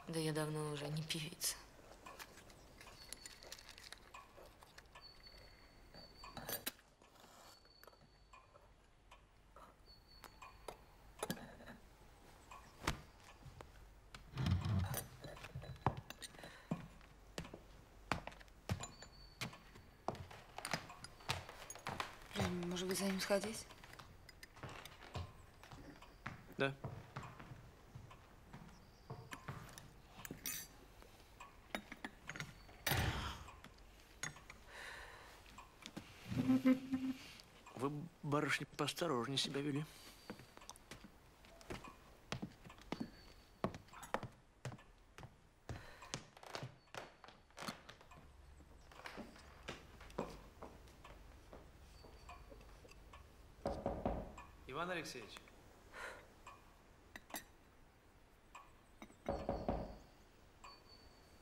Да я давно уже не певица. Может быть, за ним сходить? Да. Вы, барышни, поосторожнее себя вели. Алексеевич.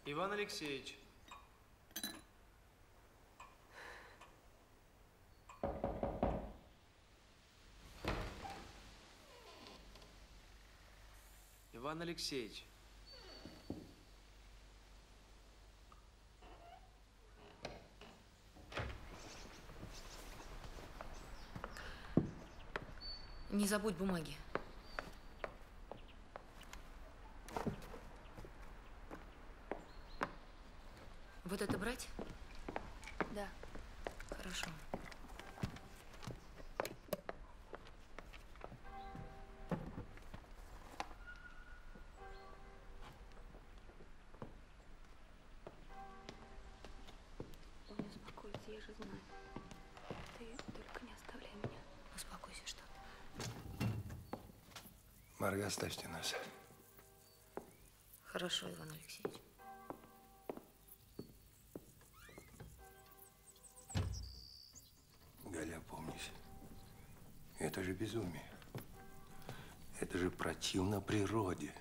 Иван Алексеевич. Иван Алексеевич. Не забудь бумаги. Вот это брать? Да. Хорошо. Марга, оставьте нас. Хорошо, Иван Алексеевич. Галя, опомнись. Это же безумие. Это же противно природе.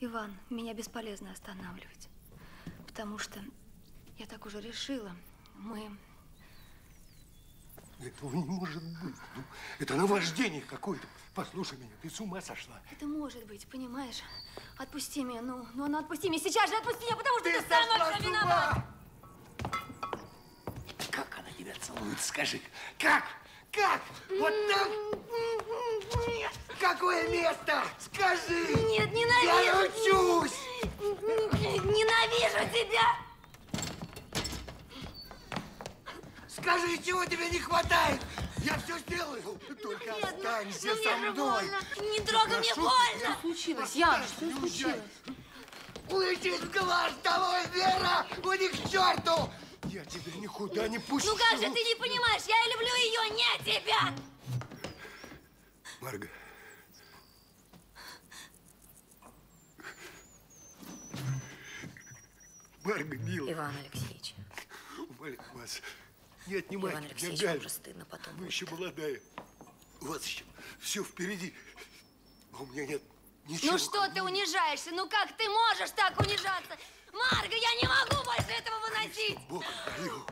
Иван, меня бесполезно останавливать. Потому что я так уже решила. Мы... Этого не может быть. Ну, это наваждение какое-то. Послушай меня, ты с ума сошла. Это может быть, понимаешь? Отпусти меня, ну отпусти меня сейчас же, отпусти меня, потому что ты сама виновата. Как она тебя целует, скажи? Как? Как? Вот там? Нет. Какое место? Скажи. Нет, ненавижу. Я ручусь. Ненавижу тебя. Скажи, чего тебе не хватает? Я все сделаю. Только нет, останься со мной. Не трогай, мне больно. Что случилось, Ян? Что случилось? Уйди в глаз давай, Вера! Уйди к черту! Я тебя никуда не пущу. Ну как же ты не понимаешь? Я люблю ее, не тебя! Марга. Марга, милая. Иван Алексеевич. Умоляю вас. Не отнимайте. Иван Алексеевич, мне уже стыдно потом. Вы еще молодая. У вас еще все впереди. А у меня нет ничего. Ну что ты унижаешься? Ну как ты можешь так унижаться? Марга, я не могу больше этого выносить! Бог даю.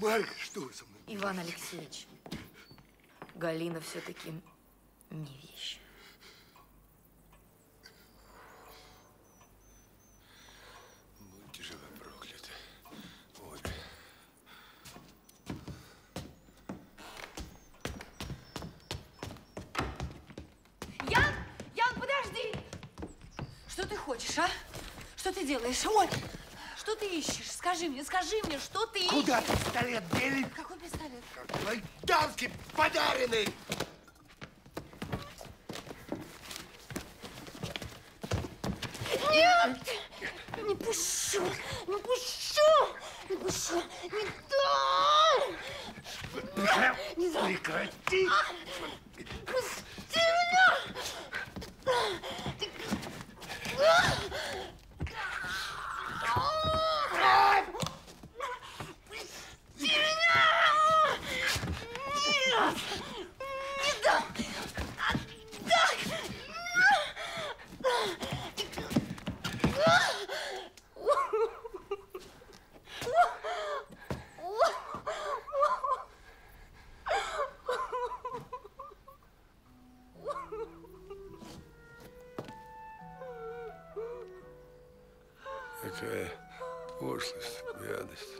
Марга, что вы со мной? Иван Алексеевич, Галина все-таки не вещь. Что ты хочешь, а? Что ты делаешь? Ой, что ты ищешь? Скажи мне, что ты ищешь? Куда пистолет дели? Какой пистолет? Майданский подаренный! Нет! Не пущу! Не пущу! Не пущу! Не дай! Не дай! Прекрати! Пусти меня! Пусти меня! Нет! Не дам! Отдай! Какая пошлость, гадость.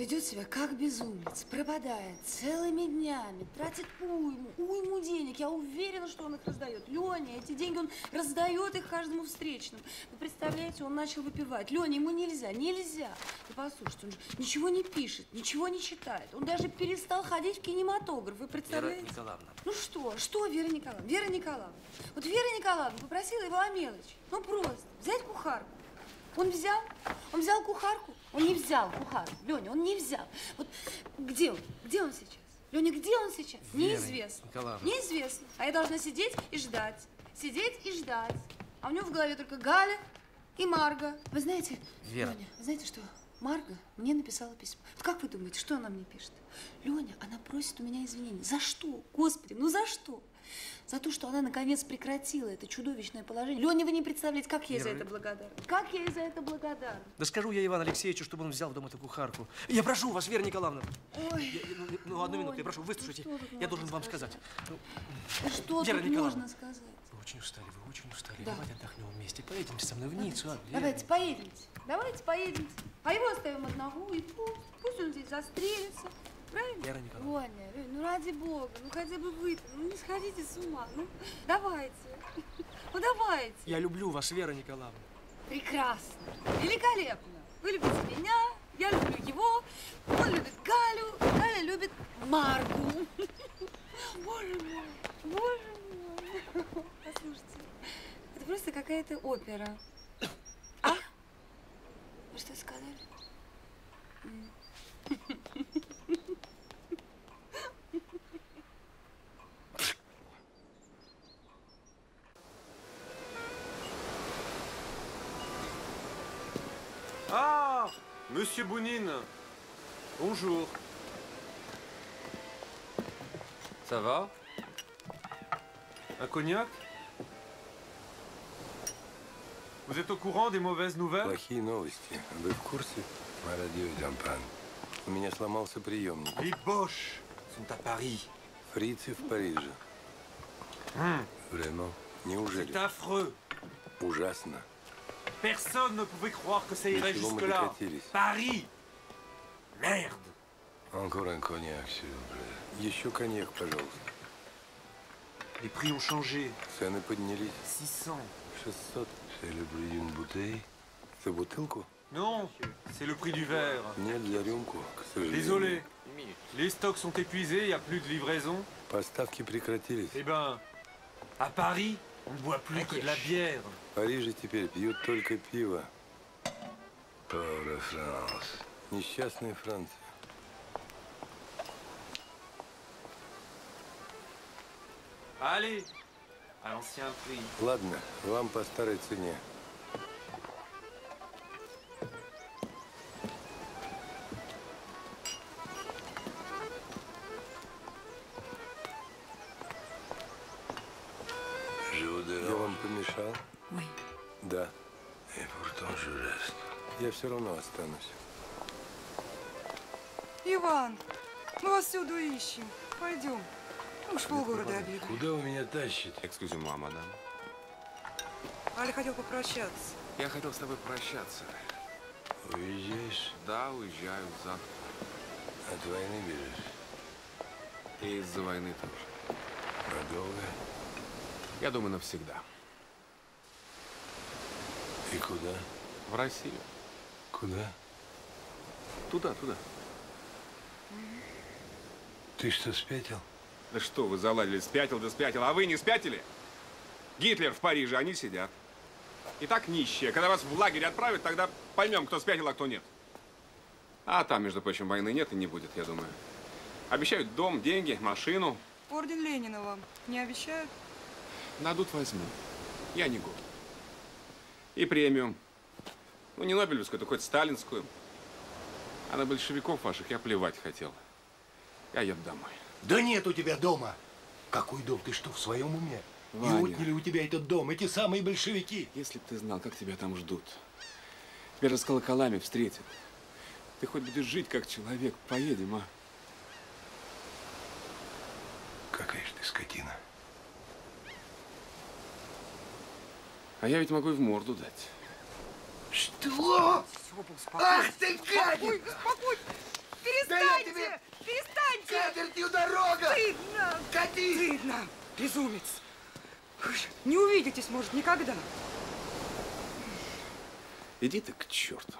ведет себя как безумец, пропадает целыми днями, тратит уйму денег. Я уверена, что он их раздает. Леня, эти деньги он раздает их каждому встречному. Вы представляете, он начал выпивать. Леня, ему нельзя, нельзя. Вы послушайте, он же ничего не пишет, ничего не читает. Он даже перестал ходить в кинематограф. Вы представляете? Вера Николаевна. Ну что? Что, Вера Николаевна? Вера Николаевна. Вот Вера Николаевна попросила его о мелочи. Ну просто взять кухарку. Он взял кухарку, он не взял кухарку, Леня, он не взял. Вот где он сейчас? Леня, где он сейчас? Неизвестно. Неизвестно. А я должна сидеть и ждать. А у него в голове только Галя и Марга. Вы знаете, Вера. Леня, вы знаете что? Марга мне написала письмо. Вот как вы думаете, что она мне пишет? Леня, она просит у меня извинений. За что? Господи, ну за что? За то, что она наконец прекратила это чудовищное положение. Леня, вы не представляете, как я ей за это благодарна. Как я ей за это благодарна. Да скажу я Ивану Алексеевичу, чтобы он взял в дом эту кухарку. Я прошу вас, Вера Николаевна. Ой, ну, одну минуту, я прошу, выслушайте. Я должен вам сказать. Что Вера тут можно сказать? Вы очень устали, Да. Давайте отдохнем вместе. Поедемте со мной в Ниццу. Давайте, поедемте. А его оставим одного, и пусть он здесь застрелится. Правильно? Вера Николаевна. Леня, ну ради бога, ну хотя бы вы, ну не сходите с ума, ну давайте, Я люблю вас, Вера Николаевна. Прекрасно, великолепно. Вы любите меня, я люблю его, он любит Галю, Галя любит Маргу. Боже мой, Послушайте, это просто какая-то опера. А? Вы что сказали? Ah, Monsieur Bounine, bonjour. Ça va? Un cognac? Vous êtes au courant des mauvaises nouvelles? Плохие новости. Вы в курсе? Радио Джампан. У меня сломался приемник. Les Boches sont à Paris. Фрицы в Париже. Vraiment? Неужели? C'est affreux. Ужасно. Personne ne pouvait croire que ça irait jusque-là. Paris! Merde! Encore un cognac, s'il vous plaît. Еще коньяк, пожалуйста. Les prix ont changé. Цены поднялись. 600. 600. C'est le prix d'une bouteille. C'est бутылку? Non, c'est le prix du verre. Нет, за рюмку. Désolé. Les stocks sont épuisés, il n'y a plus de livraison. Поставки прекратились. Eh ben, à Paris, on ne boit plus que de la bière. В Париже теперь пьют только пиво. Pauvre France. Несчастная Франция. Allez, à l'ancien prix. Ладно, вам по старой цене. Я вам помешал? Oui. Да. Et pourtant je reste. Я все равно останусь. Иван, мы вас всюду ищем. Пойдем. Уж полгорода обидно. Куда вы меня тащите? Excusez-moi, мадам. Аля хотел попрощаться. Я хотел с тобой прощаться. Уезжаешь? Да, уезжаю завтра. От войны бежишь? И из-за войны тоже. Надолго? Я думаю, навсегда. И куда? В Россию. Куда? Туда, туда. Ты что, спятил? Да что вы заладили, спятил, да спятил. А вы не спятили? Гитлер в Париже, они сидят. И так нищие. Когда вас в лагерь отправят, тогда поймем, кто спятил, а кто нет. А там, между прочим, войны нет и не будет, я думаю. Обещают дом, деньги, машину. Орден Ленина вам не обещают? Надут возьму. Я не год. И премию. Ну, не Нобелевскую, то хоть сталинскую. А на большевиков ваших я плевать хотел. Я еду домой. Да нет у тебя дома! Какой дом? Ты что, в своем уме? Ваня. И отняли у тебя этот дом, эти самые большевики. Если бы ты знал, как тебя там ждут. Тебя же с колоколами встретят. Ты хоть будешь жить как человек. Поедем, а? Какая же ты скотина. А я ведь могу и в морду дать. Что? Ах ты гадина! Успокойся, успокойся! Перестаньте! Да перестаньте! Катертью дорога! Стыдно! Катись! Стыдно! Безумец! Не увидитесь, может, никогда. Иди ты к черту.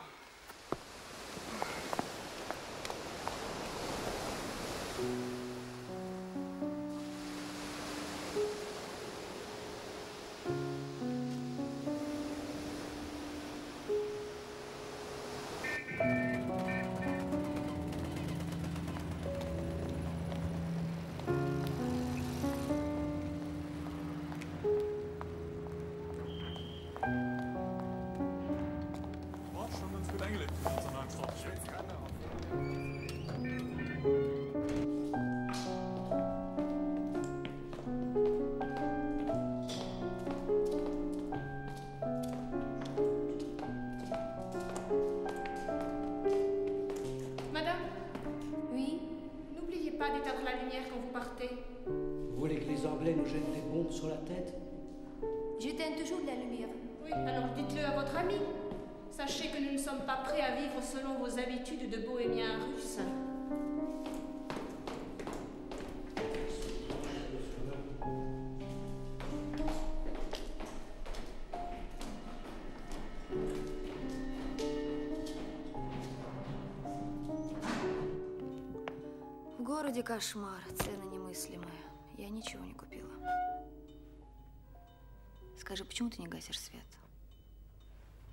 Кошмар, цены немыслимые. Я ничего не купила. Скажи, почему ты не гасишь свет?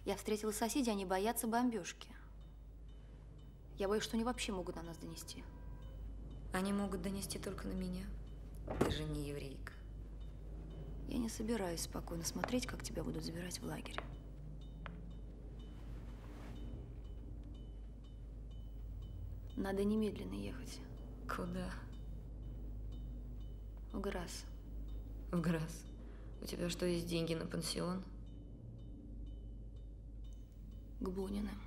Я встретила соседей, они боятся бомбежки. Я боюсь, что они вообще могут на нас донести. Они могут донести только на меня. Ты же не еврейка. Я не собираюсь спокойно смотреть, как тебя будут забирать в лагерь. Надо немедленно ехать. Куда? В Грас. В Грас? У тебя что, есть деньги на пансион? К Буниным.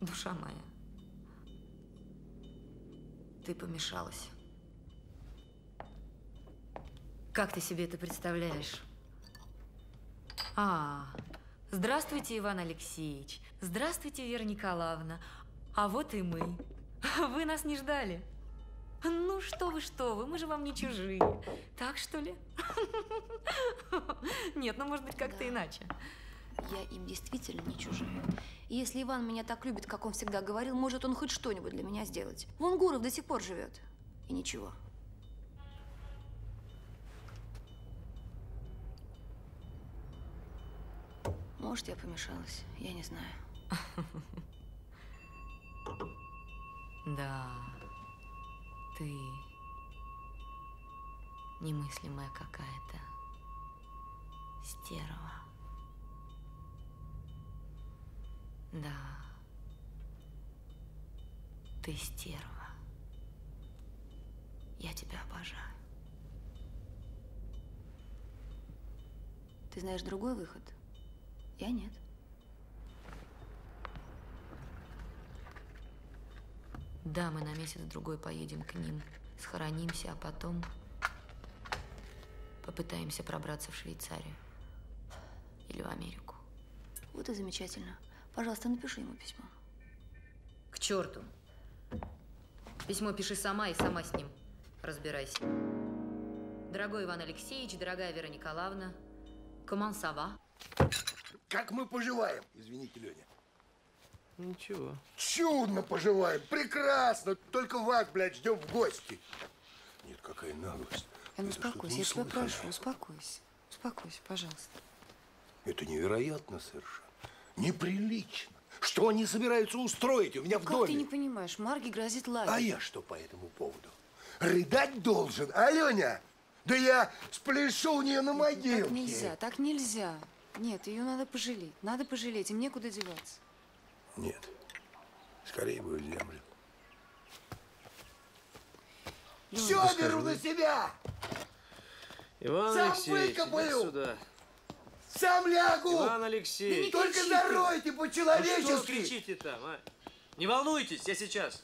Душа моя, ты помешалась. Как ты себе это представляешь? А, здравствуйте, Иван Алексеевич. Здравствуйте, Вера Николаевна. А вот и мы. Вы нас не ждали. Ну, что вы, мы же вам не чужие. Так, что ли? Нет, ну, может быть, как-то да. Иначе. Я им действительно не чужая. И если Иван меня так любит, как он всегда говорил, может, он хоть что-нибудь для меня сделать. Вон Гуров до сих пор живет. И ничего. Может, я помешалась, я не знаю. Да, ты немыслимая какая-то стерва. Да, ты стерва. Я тебя обожаю. Ты знаешь другой выход? Я нет. Да, мы на месяц-другой поедем к ним, схоронимся, а потом попытаемся пробраться в Швейцарию или в Америку. Вот и замечательно. Пожалуйста, напиши ему письмо. К черту. Письмо пиши сама и сама с ним разбирайся. Дорогой Иван Алексеевич, дорогая Вера Николаевна, comment ça va? Как мы поживаем? Извините, Леня. Ничего. Чудно поживаем, прекрасно. Только вас, блядь, ждем в гости. Нет, какая наглость. Ну, успокойся, я тебя прошу, успокойся. Успокойся, пожалуйста. Это невероятно совершенно. Неприлично. Что они собираются устроить у меня в доме? Как ты не понимаешь, Марге грозит лагерь. А я что по этому поводу? Рыдать должен, а, Леня? Да я спляшу у нее на могилке. Так нельзя, так нельзя. Нет, ее надо пожалеть, им некуда деваться. Нет, скорее бы землю. Все беру на себя! Иван Алексеевич, сам выкопаю! Сам лягу! Иван Алексеевич! Да только заройте по-человечески! Ну что кричите там, а? Не волнуйтесь, я сейчас!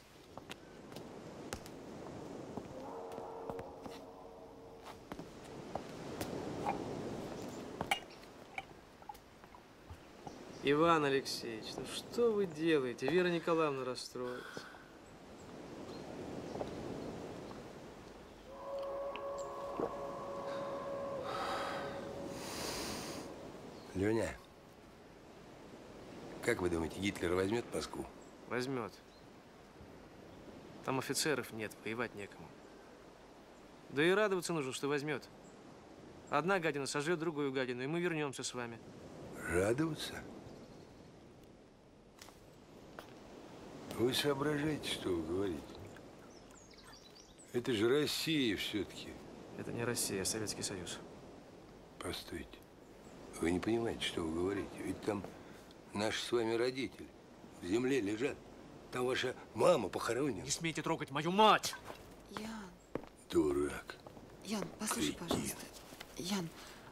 Иван Алексеевич, ну что вы делаете? Вера Николаевна расстроится. Леня, как вы думаете, Гитлер возьмет Москву? Возьмет. Там офицеров нет, воевать некому. Да и радоваться нужно, что возьмет. Одна гадина сожрет другую гадину, и мы вернемся с вами. Радоваться? Вы соображаете, что вы говорите? Это же Россия все-таки. Это не Россия, а Советский Союз. Постойте. Вы не понимаете, что вы говорите. Ведь там наши с вами родители в земле лежат. Там ваша мама похоронена. Не смейте трогать мою мать! Ян. Дурак. Ян, послушай, пожалуйста. Ян,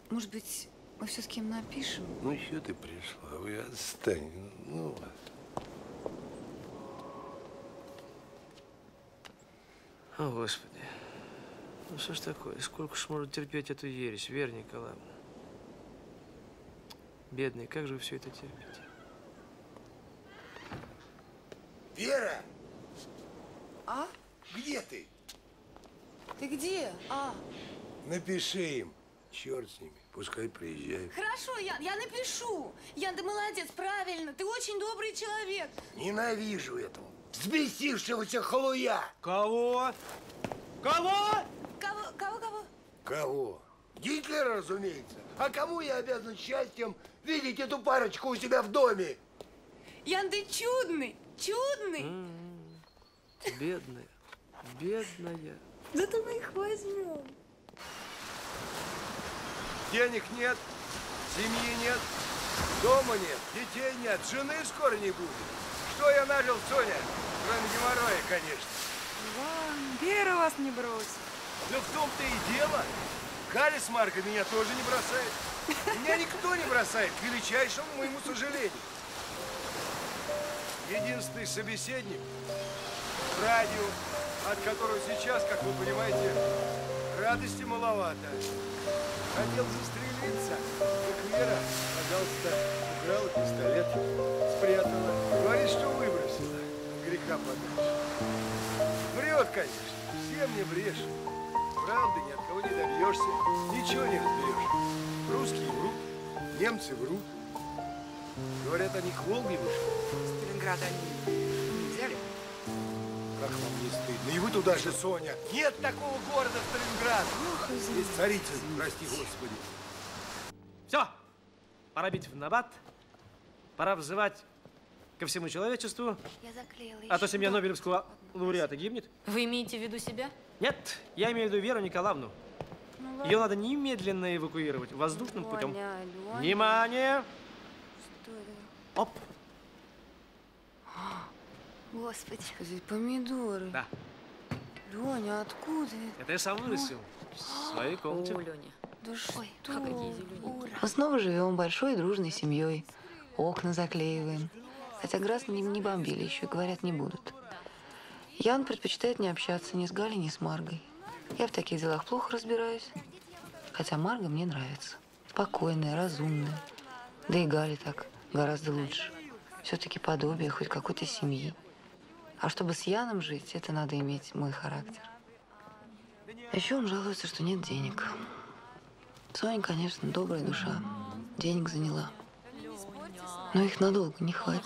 может быть, мы все-таки им напишем? Ну, еще ты пришла. Вы отстань. Ну, вот. О, Господи. Ну, что ж такое? Сколько ж может терпеть эту ересь, Вера Николаевна? Бедные, как же вы все это терпите? Вера! А? Где ты? Ты где? А? Напиши им. Черт с ними. Пускай приезжают. Хорошо, Ян, я напишу. Ян, ты молодец, правильно. Ты очень добрый человек. Ненавижу этого взбесившегося халуя. Кого? Кого? Кого? Кого? Кого? Кого? Гитлера, разумеется. А кому я обязан счастьем видеть эту парочку у себя в доме? Ян, ты чудный, чудный. Бедная, бедная. Зато мы их возьмем. Денег нет, семьи нет, дома нет, детей нет, жены скоро не будет. Что я нажил, Соня? Кроме геморроя, конечно. Иван, Вера вас не бросит. Ну в том-то и дело. Галя с Маргой меня тоже не бросает. Меня никто не бросает, к величайшему моему сожалению. Единственный собеседник – радио, от которого сейчас, как вы понимаете, радости маловато. Хотел застрелиться, как Вера, пожалуйста, украла пистолет, спрятала. Говорит, что выбросила. Греха подальше. Врет, конечно, все мне брешут. Правды ни от кого не добьешься, ничего не разберешь. Русские врут, немцы врут. Говорят, они к Волге вышли. Сталинград они не взяли. Как вам не стыдно? И вы туда же, Соня. Нет такого города Сталинград. Здесь царица, прости Господи. Все, пора бить в набат, пора взывать ко всему человечеству. Я заклеила. А то семья Нобелевского лауреата гибнет. Вы имеете в виду себя? Нет, я имею в виду Веру Николаевну. Ну, ее надо немедленно эвакуировать воздушным путем. Леня. Внимание! Оп! Господи. Господи, помидоры. Да. Леня, откуда это? Это я сам вырастил. В своей комнате. О, Леня. Да что? Ой, какие зелененькие. Мы снова живем большой дружной семьей. Окна заклеиваем. Хотя Грас не бомбили еще, говорят, не будут. Ян предпочитает не общаться ни с Галей, ни с Маргой. Я в таких делах плохо разбираюсь. Хотя Марга мне нравится. Спокойная, разумная. Да и Галя так гораздо лучше. Все-таки подобие хоть какой-то семьи. А чтобы с Яном жить, это надо иметь мой характер. Еще он жалуется, что нет денег. Соня, конечно, добрая душа. Денег заняла. Но их надолго не хватит.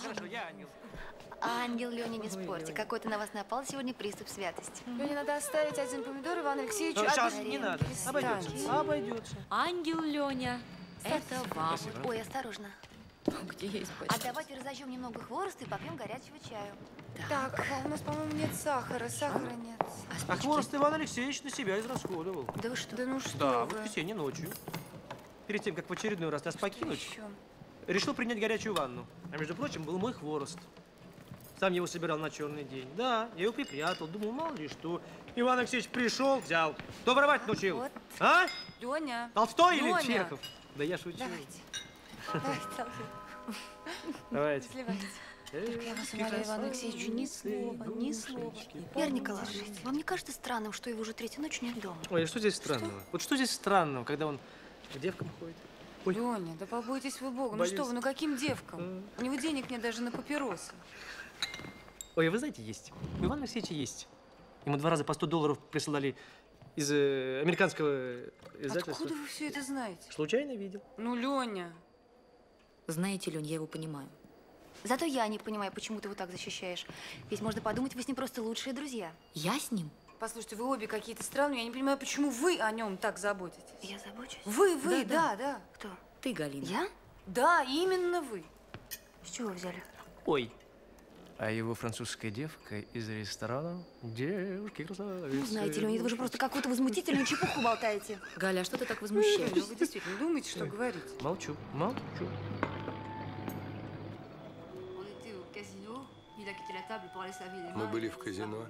Ангел, Леня, не спорьте. Какой-то на вас напал сегодня приступ святости. Леня, надо оставить один помидор Ивану Алексеевичу. Ну, сейчас не надо. Обойдется. Обойдется. Ангел, Леня, это вам. Спасибо. Ой, осторожно. Где есть почти. А давайте разожжем немного хвороста и попьем горячего чаю. Так, у нас, по-моему, нет сахара. Сахара нет. А хворост Иван Алексеевич на себя израсходовал. Да вы что? Да ну что? Да, в воскресенье ночью. Перед тем, как в очередной раз нас покинуть, решил принять горячую ванну. А между прочим, был мой хворост. Сам его собирал на черный день. Да, я его припрятал. Думал, мало ли что. Иван Алексеевич пришел, взял. Кто воровать научил? Вот. А? Леня. Толстой Леня. Или Чехов? Да я шучу. Давайте. Давайте. Давайте. Я вас умоляю, Иван Алексеевич, ни слова, ни слова. Вера Николаевна, вам не кажется странным, что его уже третью ночь нет дома? Ой, а что здесь странного? Вот что здесь странного, когда он к девкам ходит? Ой. Леня, да побойтесь вы Бога. Боюсь. Ну что вы, ну каким девкам? У него денег нет даже на папиросы. Ой, а вы знаете, есть. У Ивана Алексеевича есть. Ему 2 раза по $100 присылали из американского издательства. Откуда вы все это знаете? Случайно видел. Ну, Леня. Знаете, Лень, я его понимаю. Зато я не понимаю, почему ты его так защищаешь. Ведь можно подумать, вы с ним просто лучшие друзья. Я с ним? Послушайте, вы обе какие-то странные. Я не понимаю, почему вы о нем так заботитесь. Я забочусь? Вы, да, да. Кто? Ты, Галина. Я? Да, именно вы. С чего взяли? Ой. А его французская девка из ресторана девушки-красавицы. Ну, знаете, Леонид, вы же просто какую-то возмутительную чепуху болтаете. Галя, а что ты так возмущаешься? Вы действительно думаете, что говорите? Молчу, молчу. Мы были в казино,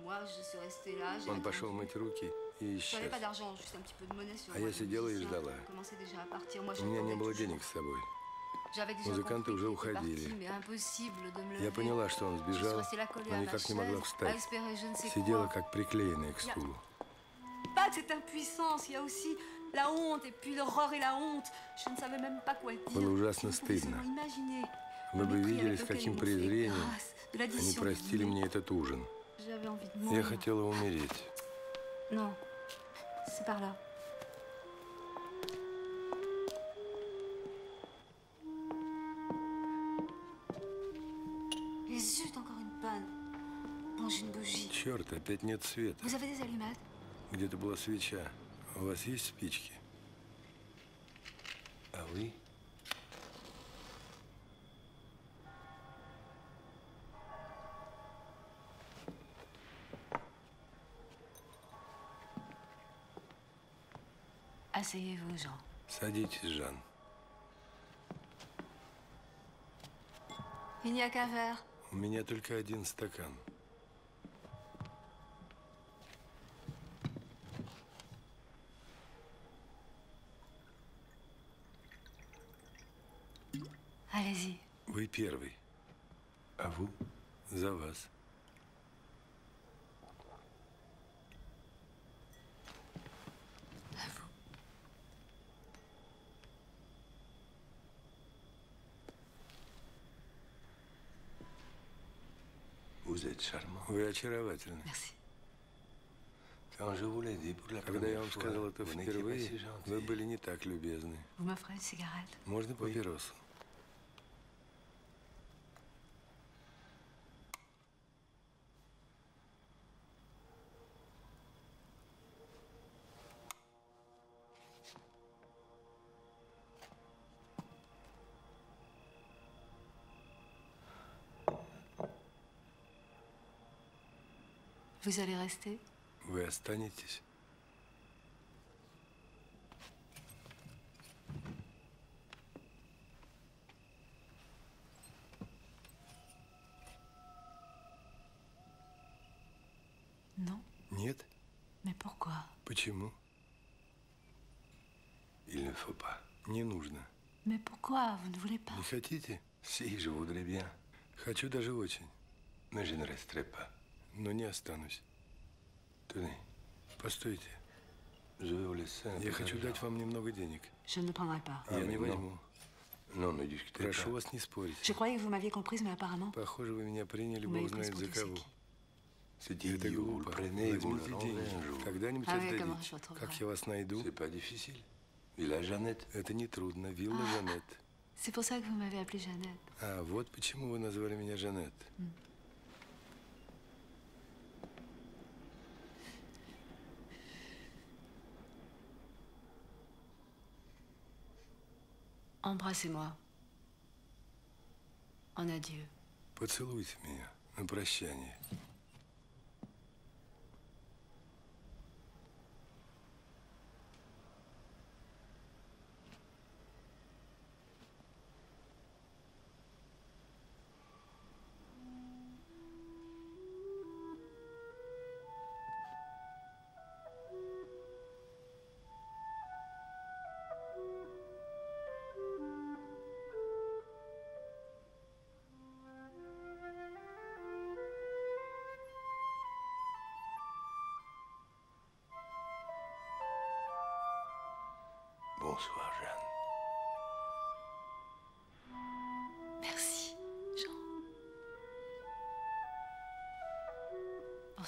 он пошел мыть руки и исчез. А я сидела и ждала. У меня не было денег с собой. Музыканты уже уходили. Я поняла, что он сбежал, но никак не могла встать. Сидела как приклеенная к стулу. Было ужасно стыдно. Вы бы видели, с каким презрением они простили мне этот ужин. Я хотела умереть. Черт, опять нет света. Где-то была свеча. У вас есть спички? А вы? Садитесь, Жан. У меня только 1 стакан. Вы первый. А вы? За вас. Вы очаровательны. Когда я вам сказал это впервые, вы были не так любезны. Можно папиросу? Вы останетесь? Нет? Почему? Не нужно. Не хотите? Хочу даже очень. Но не останусь. Постойте. Я хочу дать вам немного денег. Я не возьму. Прошу вас не спорить. Похоже, вы меня приняли, бог знает за кого. Это глупо. Возьмите деньги. Когда-нибудь отдадите. Как я вас найду? Это не трудно. Вилла Жанет. А вот почему вы назвали меня Жанет. Поцелуйте меня на прощание.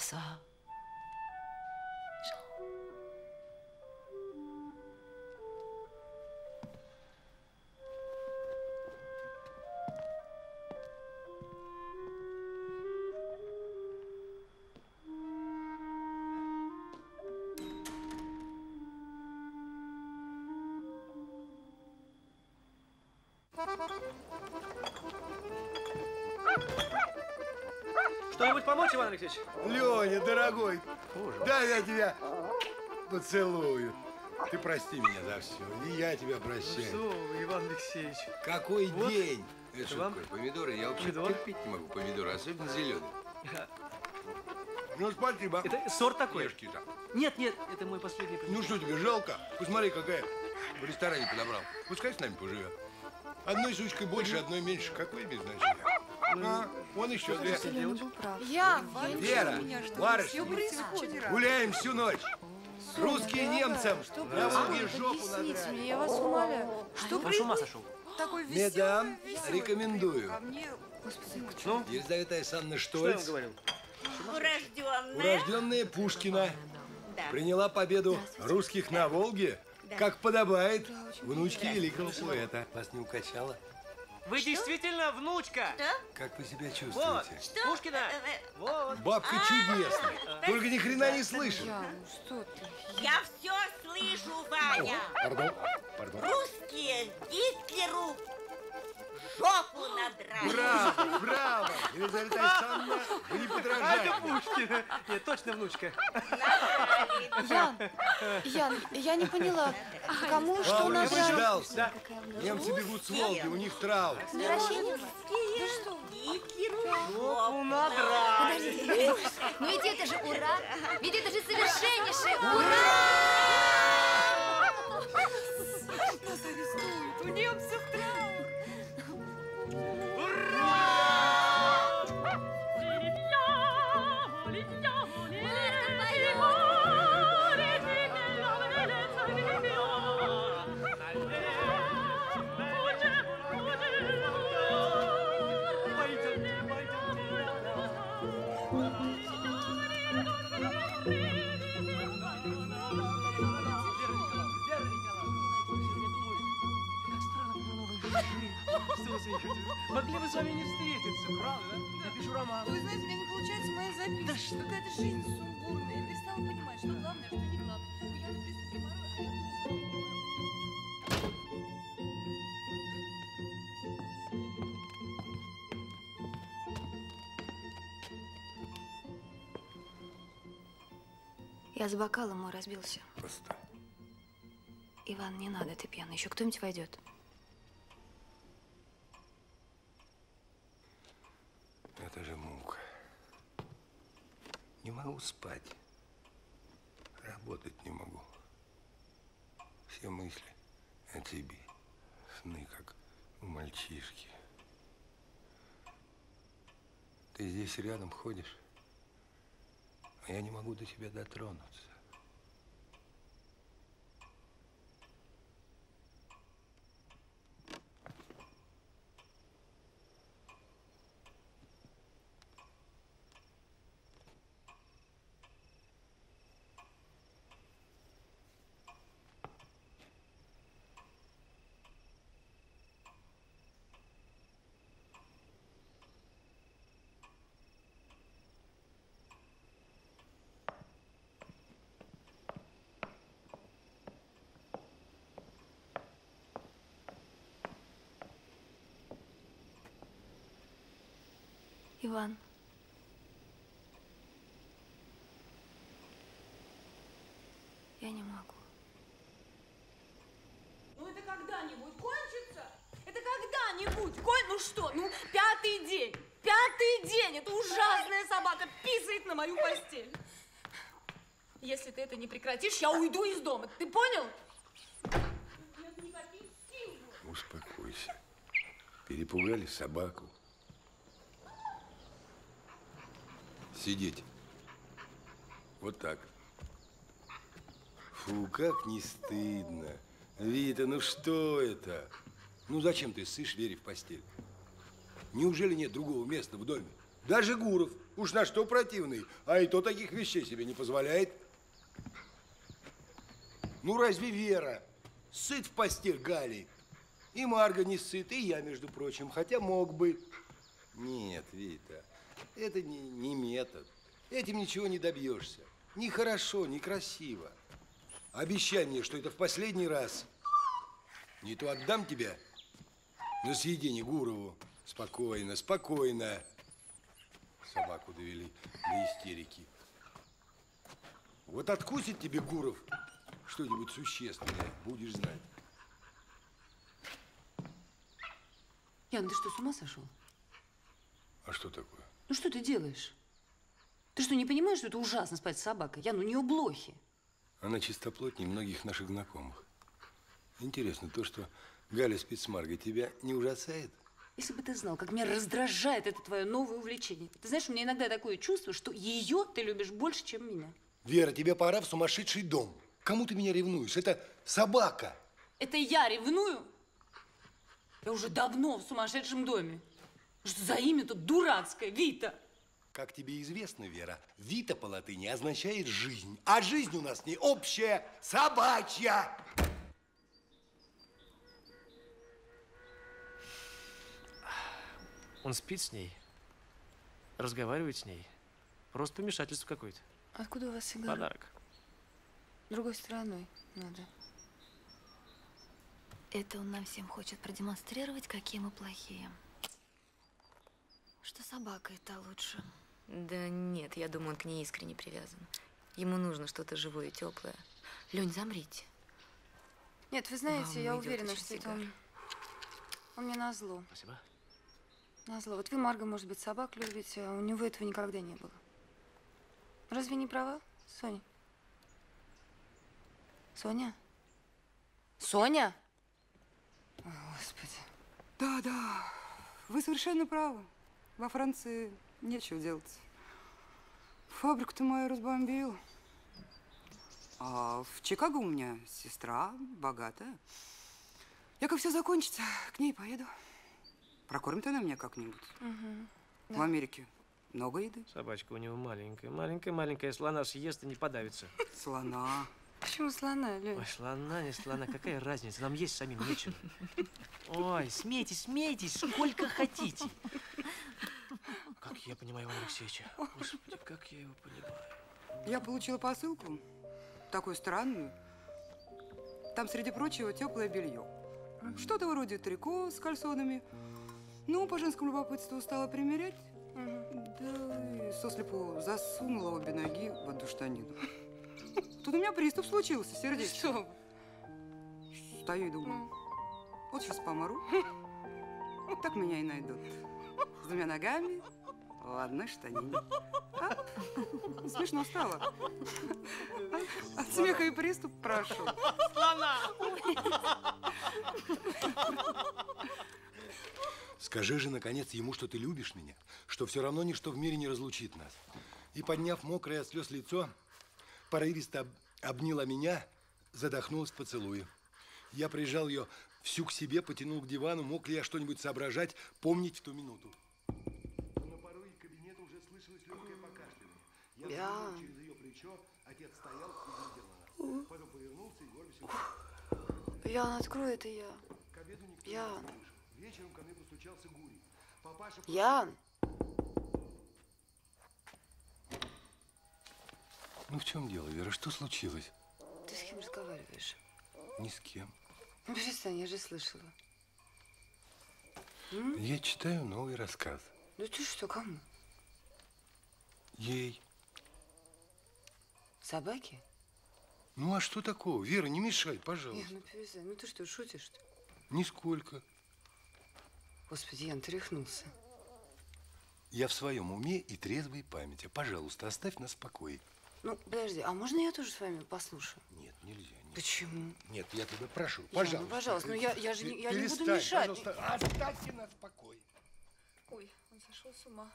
pour ça. Что-нибудь помочь, Иван Алексеевич? Леня, дорогой, да я тебя поцелую. Ты прости меня за все, и я тебя прощаю. Ну что, Иван Алексеевич? Какой вот день? Это вам? Помидоры, я вообще терпеть не могу помидоры, особенно зеленые. Ну, спасибо. Это сорт такой? Ешки-то. Нет, нет, это мой последний пример. Ну что тебе, жалко? Посмотри, какая в ресторане подобрал. Пускай с нами поживет. Одной сучкой больше, одной меньше. Какое беззначие? А, он еще две. Вера, барышня, гуляем всю ночь. Русские немцам. На Волге жопу надрали. Я вас умоляю. Что он с ума сошел? Такой веселый, медам, веселый. Рекомендую. Ну? Елизавета Александровна Штольц. Что я вам говорил? Урожденная Пушкина. Да. Приняла победу русских на Волге. Да. Как подобает, да, внучке великого поэта. Вас не укачало? Вы что? Действительно внучка! Да? Как вы себя чувствуете? Вот. Что? Пушкина! Вот. Бабка чудесная! Только ни хрена не слышит! Что ты? Я все слышу, Ваня! Пардон. Русские Гитлеру жопу надрали! Браво! Браво! Елизавета Александровна, вы не подражаете! Это Пушкина! Нет, точно внучка! Ян, я не поняла, кому что надрали? Немцы бегут с Волги, у них траур. Наращение? Ну что? Жопу надрали! Ну ведь это же ура! Ведь это же совершеннейшее ура! Нас арестуют, у немцев траур! Могли бы с вами не встретиться, правда? Напишу роман. Вы знаете, у меня не получается моя запись. Да что? Какая-то жизнь сумбурная. Я перестала понимать, что главное, что не главное. Я, в принципе, понимаю. Я с бокалом мой разбился. Просто. Иван, не надо, ты пьяный. Еще кто-нибудь войдет. Это же мука. Не могу спать. Работать не могу. Все мысли о тебе. Сны, как у мальчишки. Ты здесь рядом ходишь, а я не могу до тебя дотронуться. Иван. Я не могу. Ну это когда-нибудь кончится? Это когда-нибудь? Ну что? Ну пятый день. Пятый день. Эта ужасная собака писает на мою постель. Если ты это не прекратишь, я уйду из дома. Ты понял? Успокойся. Перепугали собаку. Сидеть. Вот так. Фу, как не стыдно. Вита, ну что это? Ну зачем ты ссышь Вере в постель? Неужели нет другого места в доме? Даже Гуров, уж на что противный, а и то таких вещей себе не позволяет. Ну разве Вера сыт в постель Гали? И Марга не сыт, и я, между прочим, хотя мог бы. Нет, Вита, это не метод. Этим ничего не добьешься. Нехорошо, некрасиво. Обещай мне, что это в последний раз. Не то отдам тебя на съедение Гурову. Спокойно, спокойно. Собаку довели до истерики. Вот откусит тебе Гуров что-нибудь существенное, будешь знать. Ян, ты что, с ума сошел? А что такое? Ну что ты делаешь? Ты что, не понимаешь, что это ужасно спать с собакой? Ян, у нее блохи. Она чистоплотнее многих наших знакомых. Интересно, то, что Галя спит с Маргой, тебя не ужасает? Если бы ты знал, как меня раздражает это твое новое увлечение. Ты знаешь, у меня иногда такое чувство, что ее ты любишь больше, чем меня. Вера, тебе пора в сумасшедший дом. Кому ты меня ревнуешь? Это собака. Это я ревную? Я уже давно в сумасшедшем доме. Что за имя тут дурацкое? Вита. Как тебе известно, Вера, Вита по латыни означает жизнь. А жизнь у нас не общая, собачья. Он спит с ней, разговаривает с ней. Просто помешательство какое-то. Откуда у вас сигарет? Подарок. Другой стороной надо. Это он нам всем хочет продемонстрировать, какие мы плохие. Что собака это лучше. Да нет, я думаю, он к ней искренне привязан. Ему нужно что-то живое и теплое. Лень, замрите. Нет, вы знаете, я уверена, что это он мне назло. Спасибо. Назло. Вот вы, Марга, может быть, собак любите, а у него этого никогда не было. Разве не права, Соня? Соня? Соня? Ой, Господи. Да, да, вы совершенно правы. Во Франции нечего делать. Фабрику-то мою разбомбил. А в Чикаго у меня сестра богатая. Я как все закончится, к ней поеду. Прокормит она меня как-нибудь. Угу, да. В Америке много еды. Собачка у него маленькая, маленькая. Слона съест и не подавится. Слона. Почему слона, Леня? Ой, слона, не слона. Какая разница? Нам есть самим нечего. Ой, смейтесь, смейтесь, сколько хотите. Как я понимаю Ивана Алексеевича? Господи, как я его понимаю. Я получила посылку, такую странную. Там, среди прочего, теплое белье. Что-то вроде трико с кальсонами. Ну, по женскому любопытству стала примерять, да и сослепу засунула обе ноги в одуштанину. Тут у меня приступ случился, сердечко. Что? Стою и думаю, вот сейчас помру, вот так меня и найдут. С двумя ногами, в одной штанине. А? Смешно стало. От смеха и приступ прошел. Слона! Скажи же, наконец, ему, что ты любишь меня, что все равно ничто в мире не разлучит нас. И, подняв мокрое от слез лицо, порывисто обняла меня, задохнулась в поцелуе. Я прижал ее всю к себе, потянул к дивану, мог ли я что-нибудь соображать, помнить в ту минуту. На пороге кабинета уже слышалось легкое покашливание. Я смотрел через ее плечо, отец стоял и видел нас. Потом повернулся и горбился. Ян, открой, это я. К обеду никто не слышал. Вечером ко мне постучался Гурий. Папаша... Ян! Ну в чем дело, Вера? Что случилось? Ты с кем разговариваешь? Ни с кем. Ну, перестань, я же слышала. Я читаю новый рассказ. Ну ты что, кому? Ей. Собаки? Ну а что такого? Вера, не мешай, пожалуйста. Нет, ну перестань. Ну ты что, шутишь-то? Нисколько. Господи, Ян, ты рехнулся. Я в своем уме и трезвой памяти. Пожалуйста, оставь нас в покое. Ну, подожди, а можно я тоже с вами послушаю? Нет, нельзя. Нет. Почему? Нет, я тебя прошу, пожалуйста. Ян, ну, пожалуйста, ну я же я не буду мешать. Пожалуйста, оставьте нас в покое. Ой, он сошел с ума.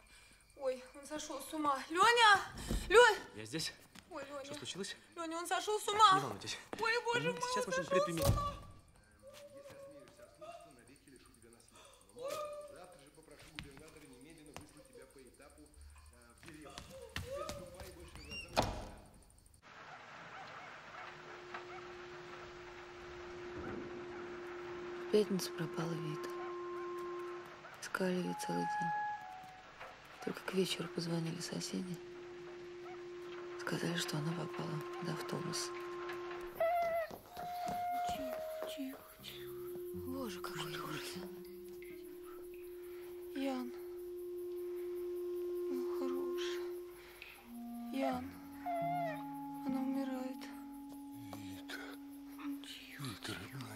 Ой, он сошел с ума. Леня! Лёнь! Я здесь. Ой, Леня. Что случилось? Леня, он сошел с ума. Не волнуйтесь. Ой, боже мой, сейчас он сошел с ума. Завтра же попрошу губернатора немедленно выслать тебя по этапу пятницу пропала Вита. Искали ее целый день. Только к вечеру позвонили соседи. Сказали, что она попала до автобуса. Тихо, тихо, тихо. Боже, какой ужас. Ян. Ну, хорош. Ян. Она умирает. Вита. Тихо, Вита, родная.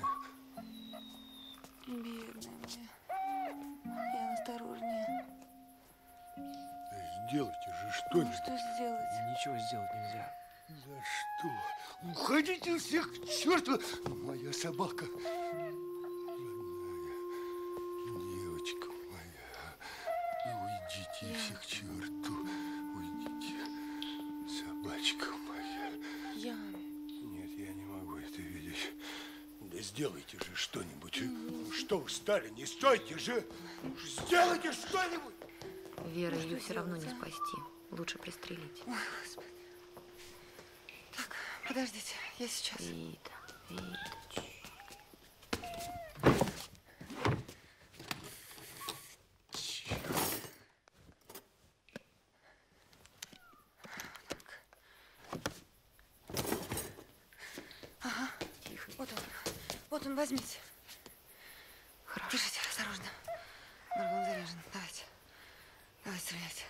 Бедная моя. Ян, осторожнее. Сделайте же что-нибудь. Ну, что сделать? Ничего сделать нельзя. За что? Уходите всех к черту! Моя собака. Родная девочка моя. Уйдите все к черту. Уйдите. Собачка моя. Я. Нет, я не могу это видеть. Да сделайте же что-нибудь. Что вы стали? Не стойте же! Сделайте что-нибудь! Вера, ее все равно не спасти. Лучше пристрелить. Ой, Господи. Так, подождите, я сейчас. Вита, Вита. Ага. Тихо. Вот он. Вот он, возьмите. Хорошо. Держите, осторожно. Марга, он заряжен. Давайте. Давай, стреляйте.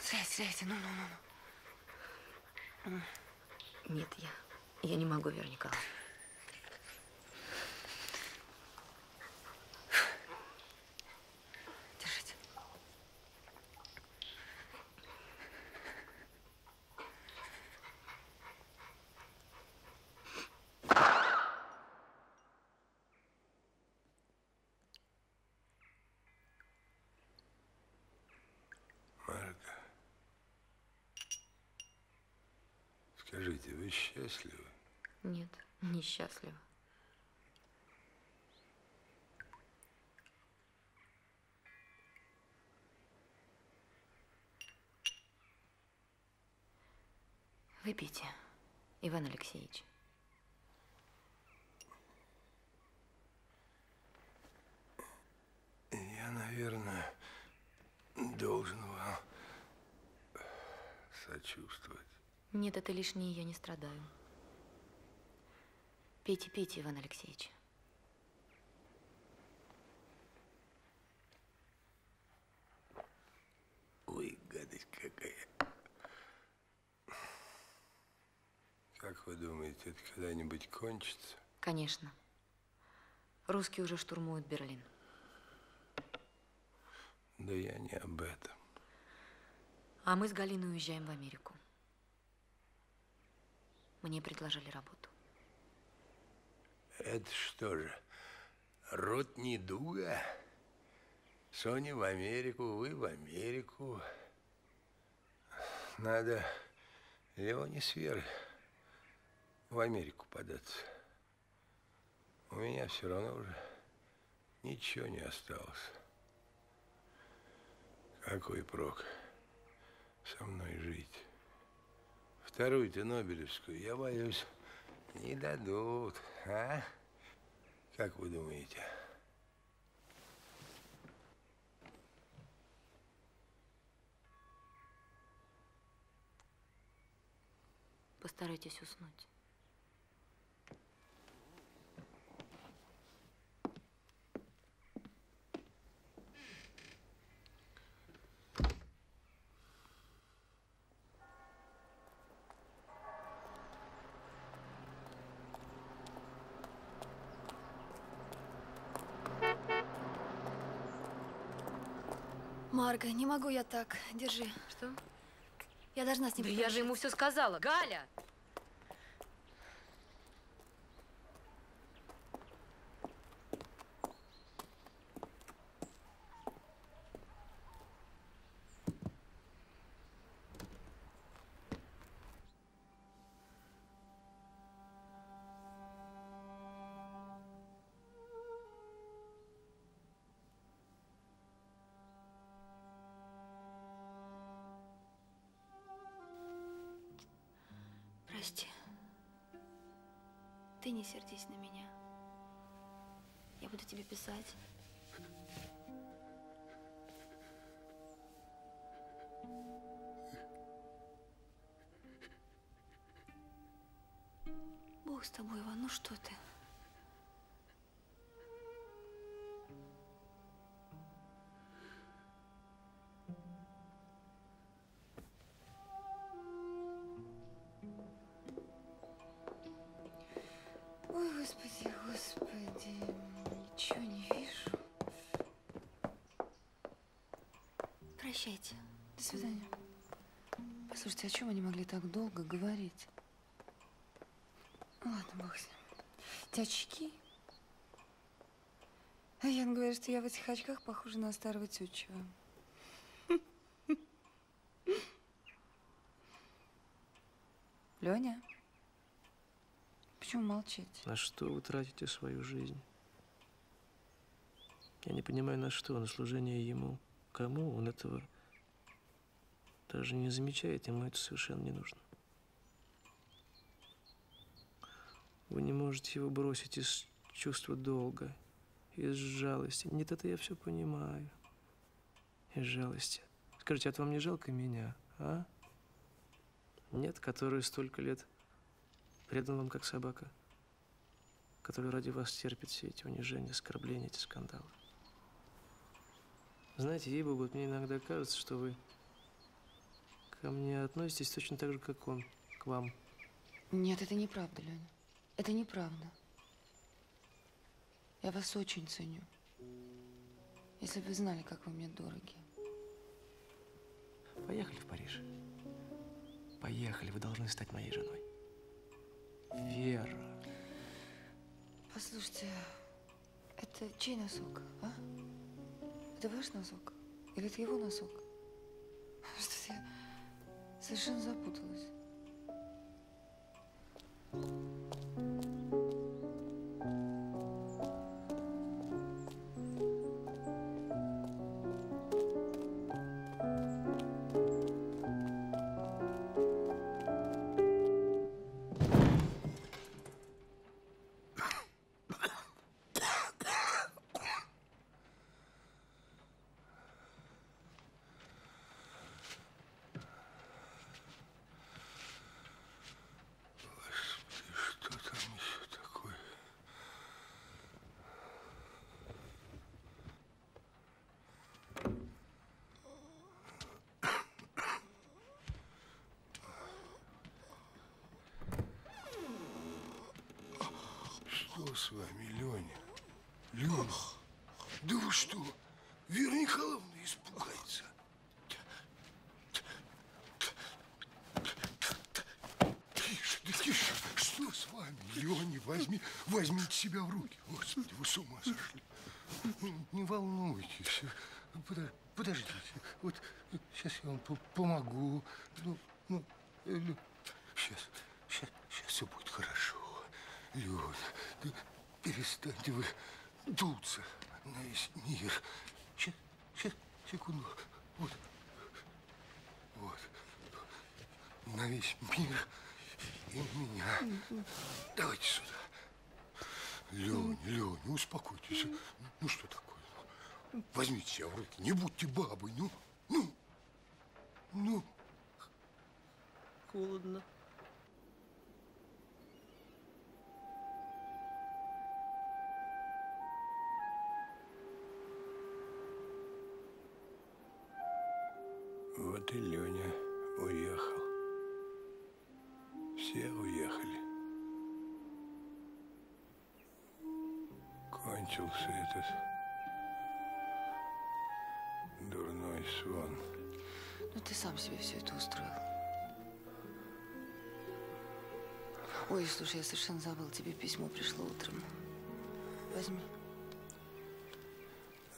Стреляйте, стреляйте. Ну. Нет, я не могу, Вера Николаевна. Держите. Скажите, вы счастливы? Нет, несчастлива. Выпейте, Иван Алексеевич. Я, наверное, должен вам сочувствовать. Нет, это лишнее, я не страдаю. Пейте, пейте, Иван Алексеевич. Ой, гадость какая. Как вы думаете, это когда-нибудь кончится? Конечно. Русские уже штурмуют Берлин. Да я не об этом. А мы с Галиной уезжаем в Америку. Мне предложили работу. Это что же, род недуга? Соня в Америку, вы в Америку. Надо Леоне с Верой в Америку податься. У меня все равно уже ничего не осталось. Какой прок со мной жить? Вторую-то Нобелевскую, я боюсь, не дадут, а? Как вы думаете? Постарайтесь уснуть. Марга, не могу я так. Держи. Что? Я должна с ним поговорить. Да я же ему все сказала. Галя! Прости. Ты не сердись на меня. Я буду тебе писать. Бог с тобой, Иван, ну что ты? До свидания. Послушайте, о чем они могли так долго говорить? Ладно, бог с ним. Эти очки. А Ян говорит, что я в этих очках похожа на старого тютчего. Леня, почему молчать? На что вы тратите свою жизнь? Я не понимаю, на что, на служение ему. Кому? Он этого даже не замечает, ему это совершенно не нужно. Вы не можете его бросить из чувства долга, из жалости. Нет, это я все понимаю. Из жалости. Скажите, а то вам не жалко меня, а? Нет, который столько лет предан вам, как собака, который ради вас терпит все эти унижения, оскорбления, эти скандалы. Знаете, ей-богу, вот мне иногда кажется, что вы ко мне относитесь точно так же, как он к вам. Нет, это неправда, Леня. Это неправда. Я вас очень ценю. Если бы вы знали, как вы мне дороги. Поехали в Париж. Поехали, вы должны стать моей женой. Вера. Послушайте, это чей носок, а? Это ваш носок? Или это его носок? Что-то я совершенно запуталась. С вами, Леня. Лена, да вы что? Вера Николаевна испугается. Тише, да тише. Что с вами, Леня? Возьмите себя в руки. Господи, вы с ума сошли. Не волнуйтесь. Подождите. Вот сейчас я вам помогу. Сейчас все будет хорошо. Лёня, да перестаньте вы дуться на весь мир. Сейчас, секунду. Вот. На весь мир и меня. Давайте сюда. Лёня, успокойтесь. Ну что такое? Возьмите себя в руки, не будьте бабой. Ну. Холодно. Вот и Леня уехал. Все уехали. Кончился этот дурной сон. Ну ты сам себе все это устроил. Ой, слушай, я совершенно забыл, тебе письмо пришло утром. Возьми.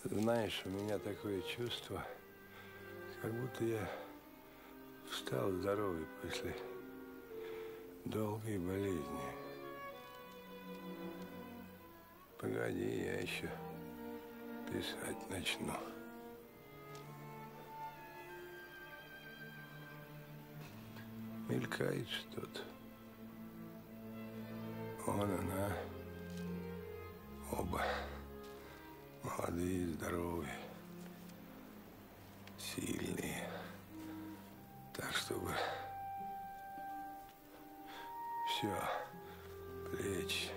Знаешь, у меня такое чувство, как будто я встал здоровый после долгой болезни. Погоди, я еще писать начну. Мелькает что-то. Он, она, оба. Молодые, здоровые, сильные. Так, чтобы все, плечи,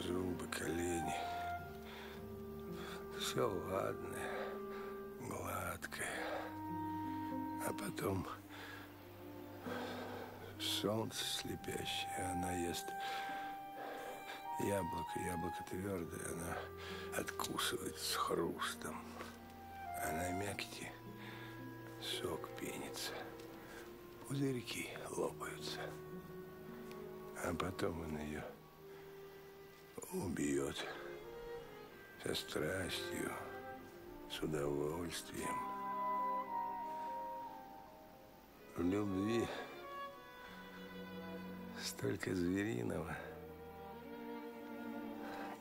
зубы, колени, все ладное, гладкое. А потом солнце слепящее, она ест яблоко, яблоко твердое, она откусывает с хрустом, а на мякоти сок пенится, пузырьки лопаются, а потом он ее убьет со страстью, с удовольствием. В любви столько звериного,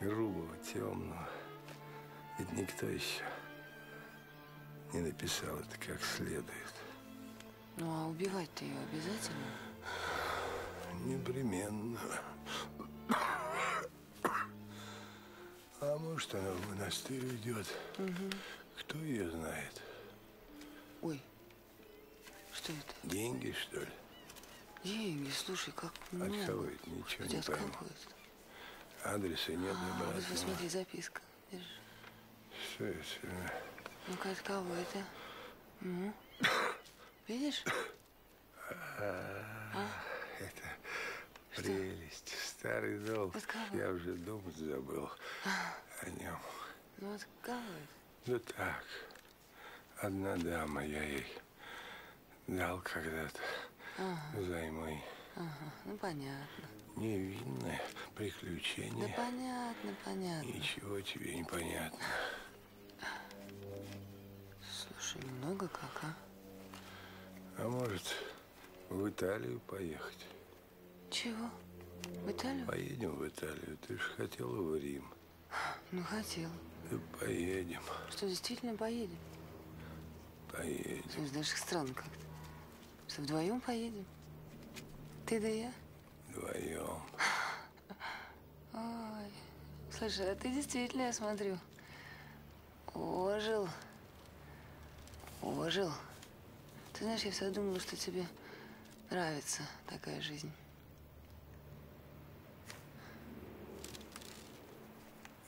грубого, темного, ведь никто еще не написал это как следует. Ну, а убивать-то ее обязательно? Непременно. А может, она в монастырь уйдет? Угу. Кто ее знает? Ой, что это? Деньги, что ли? Деньги, слушай, как много. От кого это? Ничего не пойму. Адреса нет, а, вот посмотри, записка. Держи. Что это? Ну-ка, от кого это? Ну. Видишь? А? Это что? Прелесть. Старый долг. От кого? Я уже думать забыл о нем. Ну, от кого это? Ну, так. Одна дама, я ей дал когда-то взаймы. Ага, ну понятно. Невинное приключение. Да понятно, понятно. Ничего тебе не понятно. Слушай, много как, а? А может, в Италию поехать? Чего? В Италию? Поедем в Италию. Ты же хотела в Рим. Ну, хотела. Да поедем. Что, действительно поедем? Поедем. Слушай, даже странно как-то. Что, вдвоем поедем? Ты да я? Вдвоем. Ой, слушай, а ты действительно, я смотрю, ожил. Ожил. Ты знаешь, я всегда думала, что тебе нравится такая жизнь.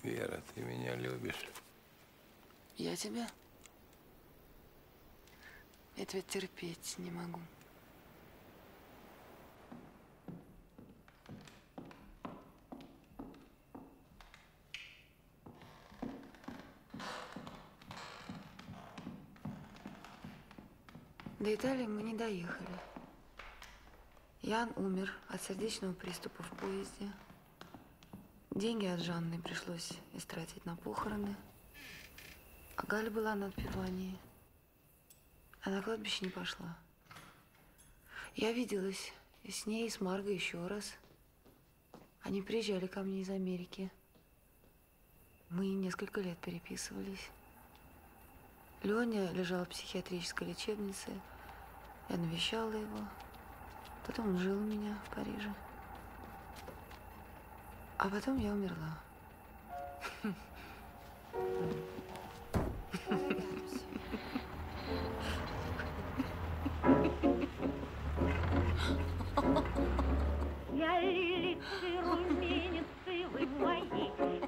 Вера, ты меня любишь? Я тебя? Я тебя терпеть не могу. До Италии мы не доехали. Ян умер от сердечного приступа в поезде. Деньги от Жанны пришлось истратить на похороны. А Галя была на отпевании. А на кладбище не пошла. Я виделась с ней и с Маргой еще раз. Они приезжали ко мне из Америки. Мы несколько лет переписывались. Леня лежал в психиатрической лечебнице. Я навещала его. Потом он жил у меня в Париже. А потом я умерла. Я лилицы, руменицы, вы мои.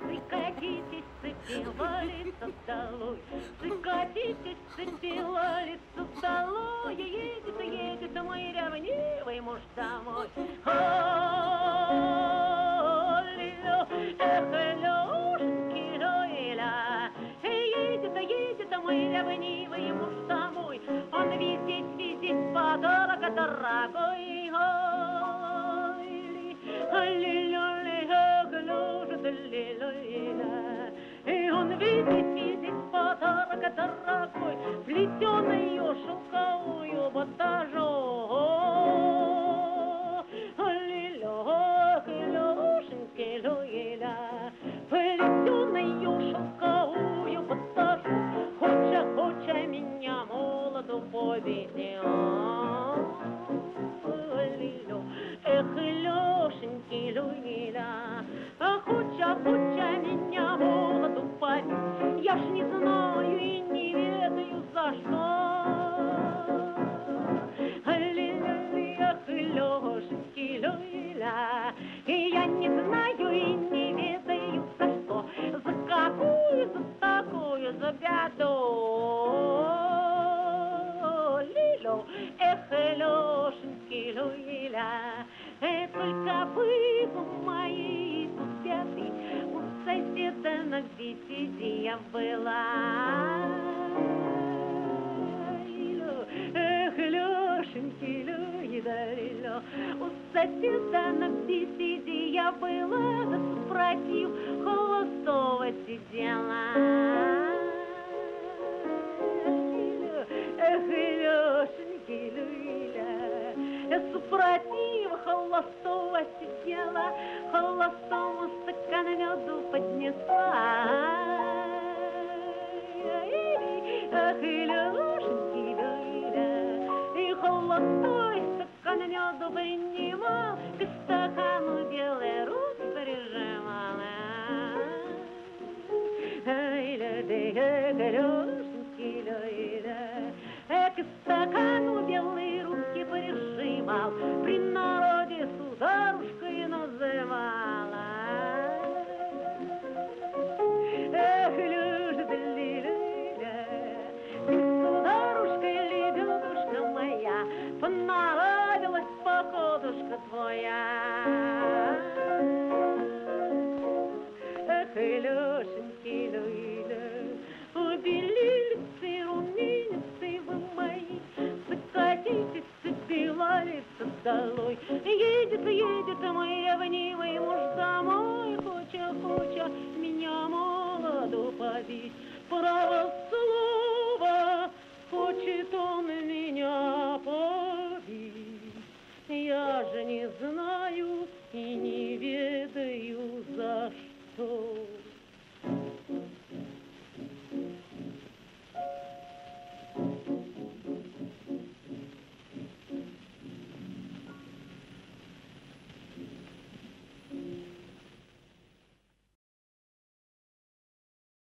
Закатитесь, цепила лицо долой. Закатитесь, цепила лицо долой. Едет, едет, мой ревнивый муж домой. Едет, мой ревнивый муж домой. Он везет, везет подарок дорогой. И он видит, видит подарок дорогой, плетеную шелковую батажу. Лилёк, Лёшеньки, Люэля, плетеную шелковую батажу. Хоча, хоча меня молоду победил. Эх, Лёшеньки, Люэля, хоча, хоча меня молоду победил. И я не знаю и не ведаю, за что, за какую, за такую, за беду. Лилю, эх, Лешеньки, Луиля, только вы, мои соседи, у соседа на беседе я была. Лилю, эх, Лешеньки, Луиля, Лилю, у соседа на беседе я была, да супротив холостого сидела. Лилю, эх, Лешеньки, Луиля, супротив холостого сидела, холостому стакан меду поднесла. Ах, Илюшеньки, Люля, и холостой стакан меду принимал, к стакану белой руки прижимала. Ай, Люля, Илюшеньки, Люля, к стакану белые руки прижимал, при народе сударушкой называла. Эх, Люша, ты ли-ля-ля, ты сударушка, лебедушка моя, понравилась походушка твоя. Эх, Илюшеньки, Люля, убелились румянцы вы мои, закатитесь, цепила лица долой. Едет, едет мой ревнивый муж домой, хоча, хоча меня молоду побить. Право слово, хочет он меня побить. Я же не знаю и не ведаю за что.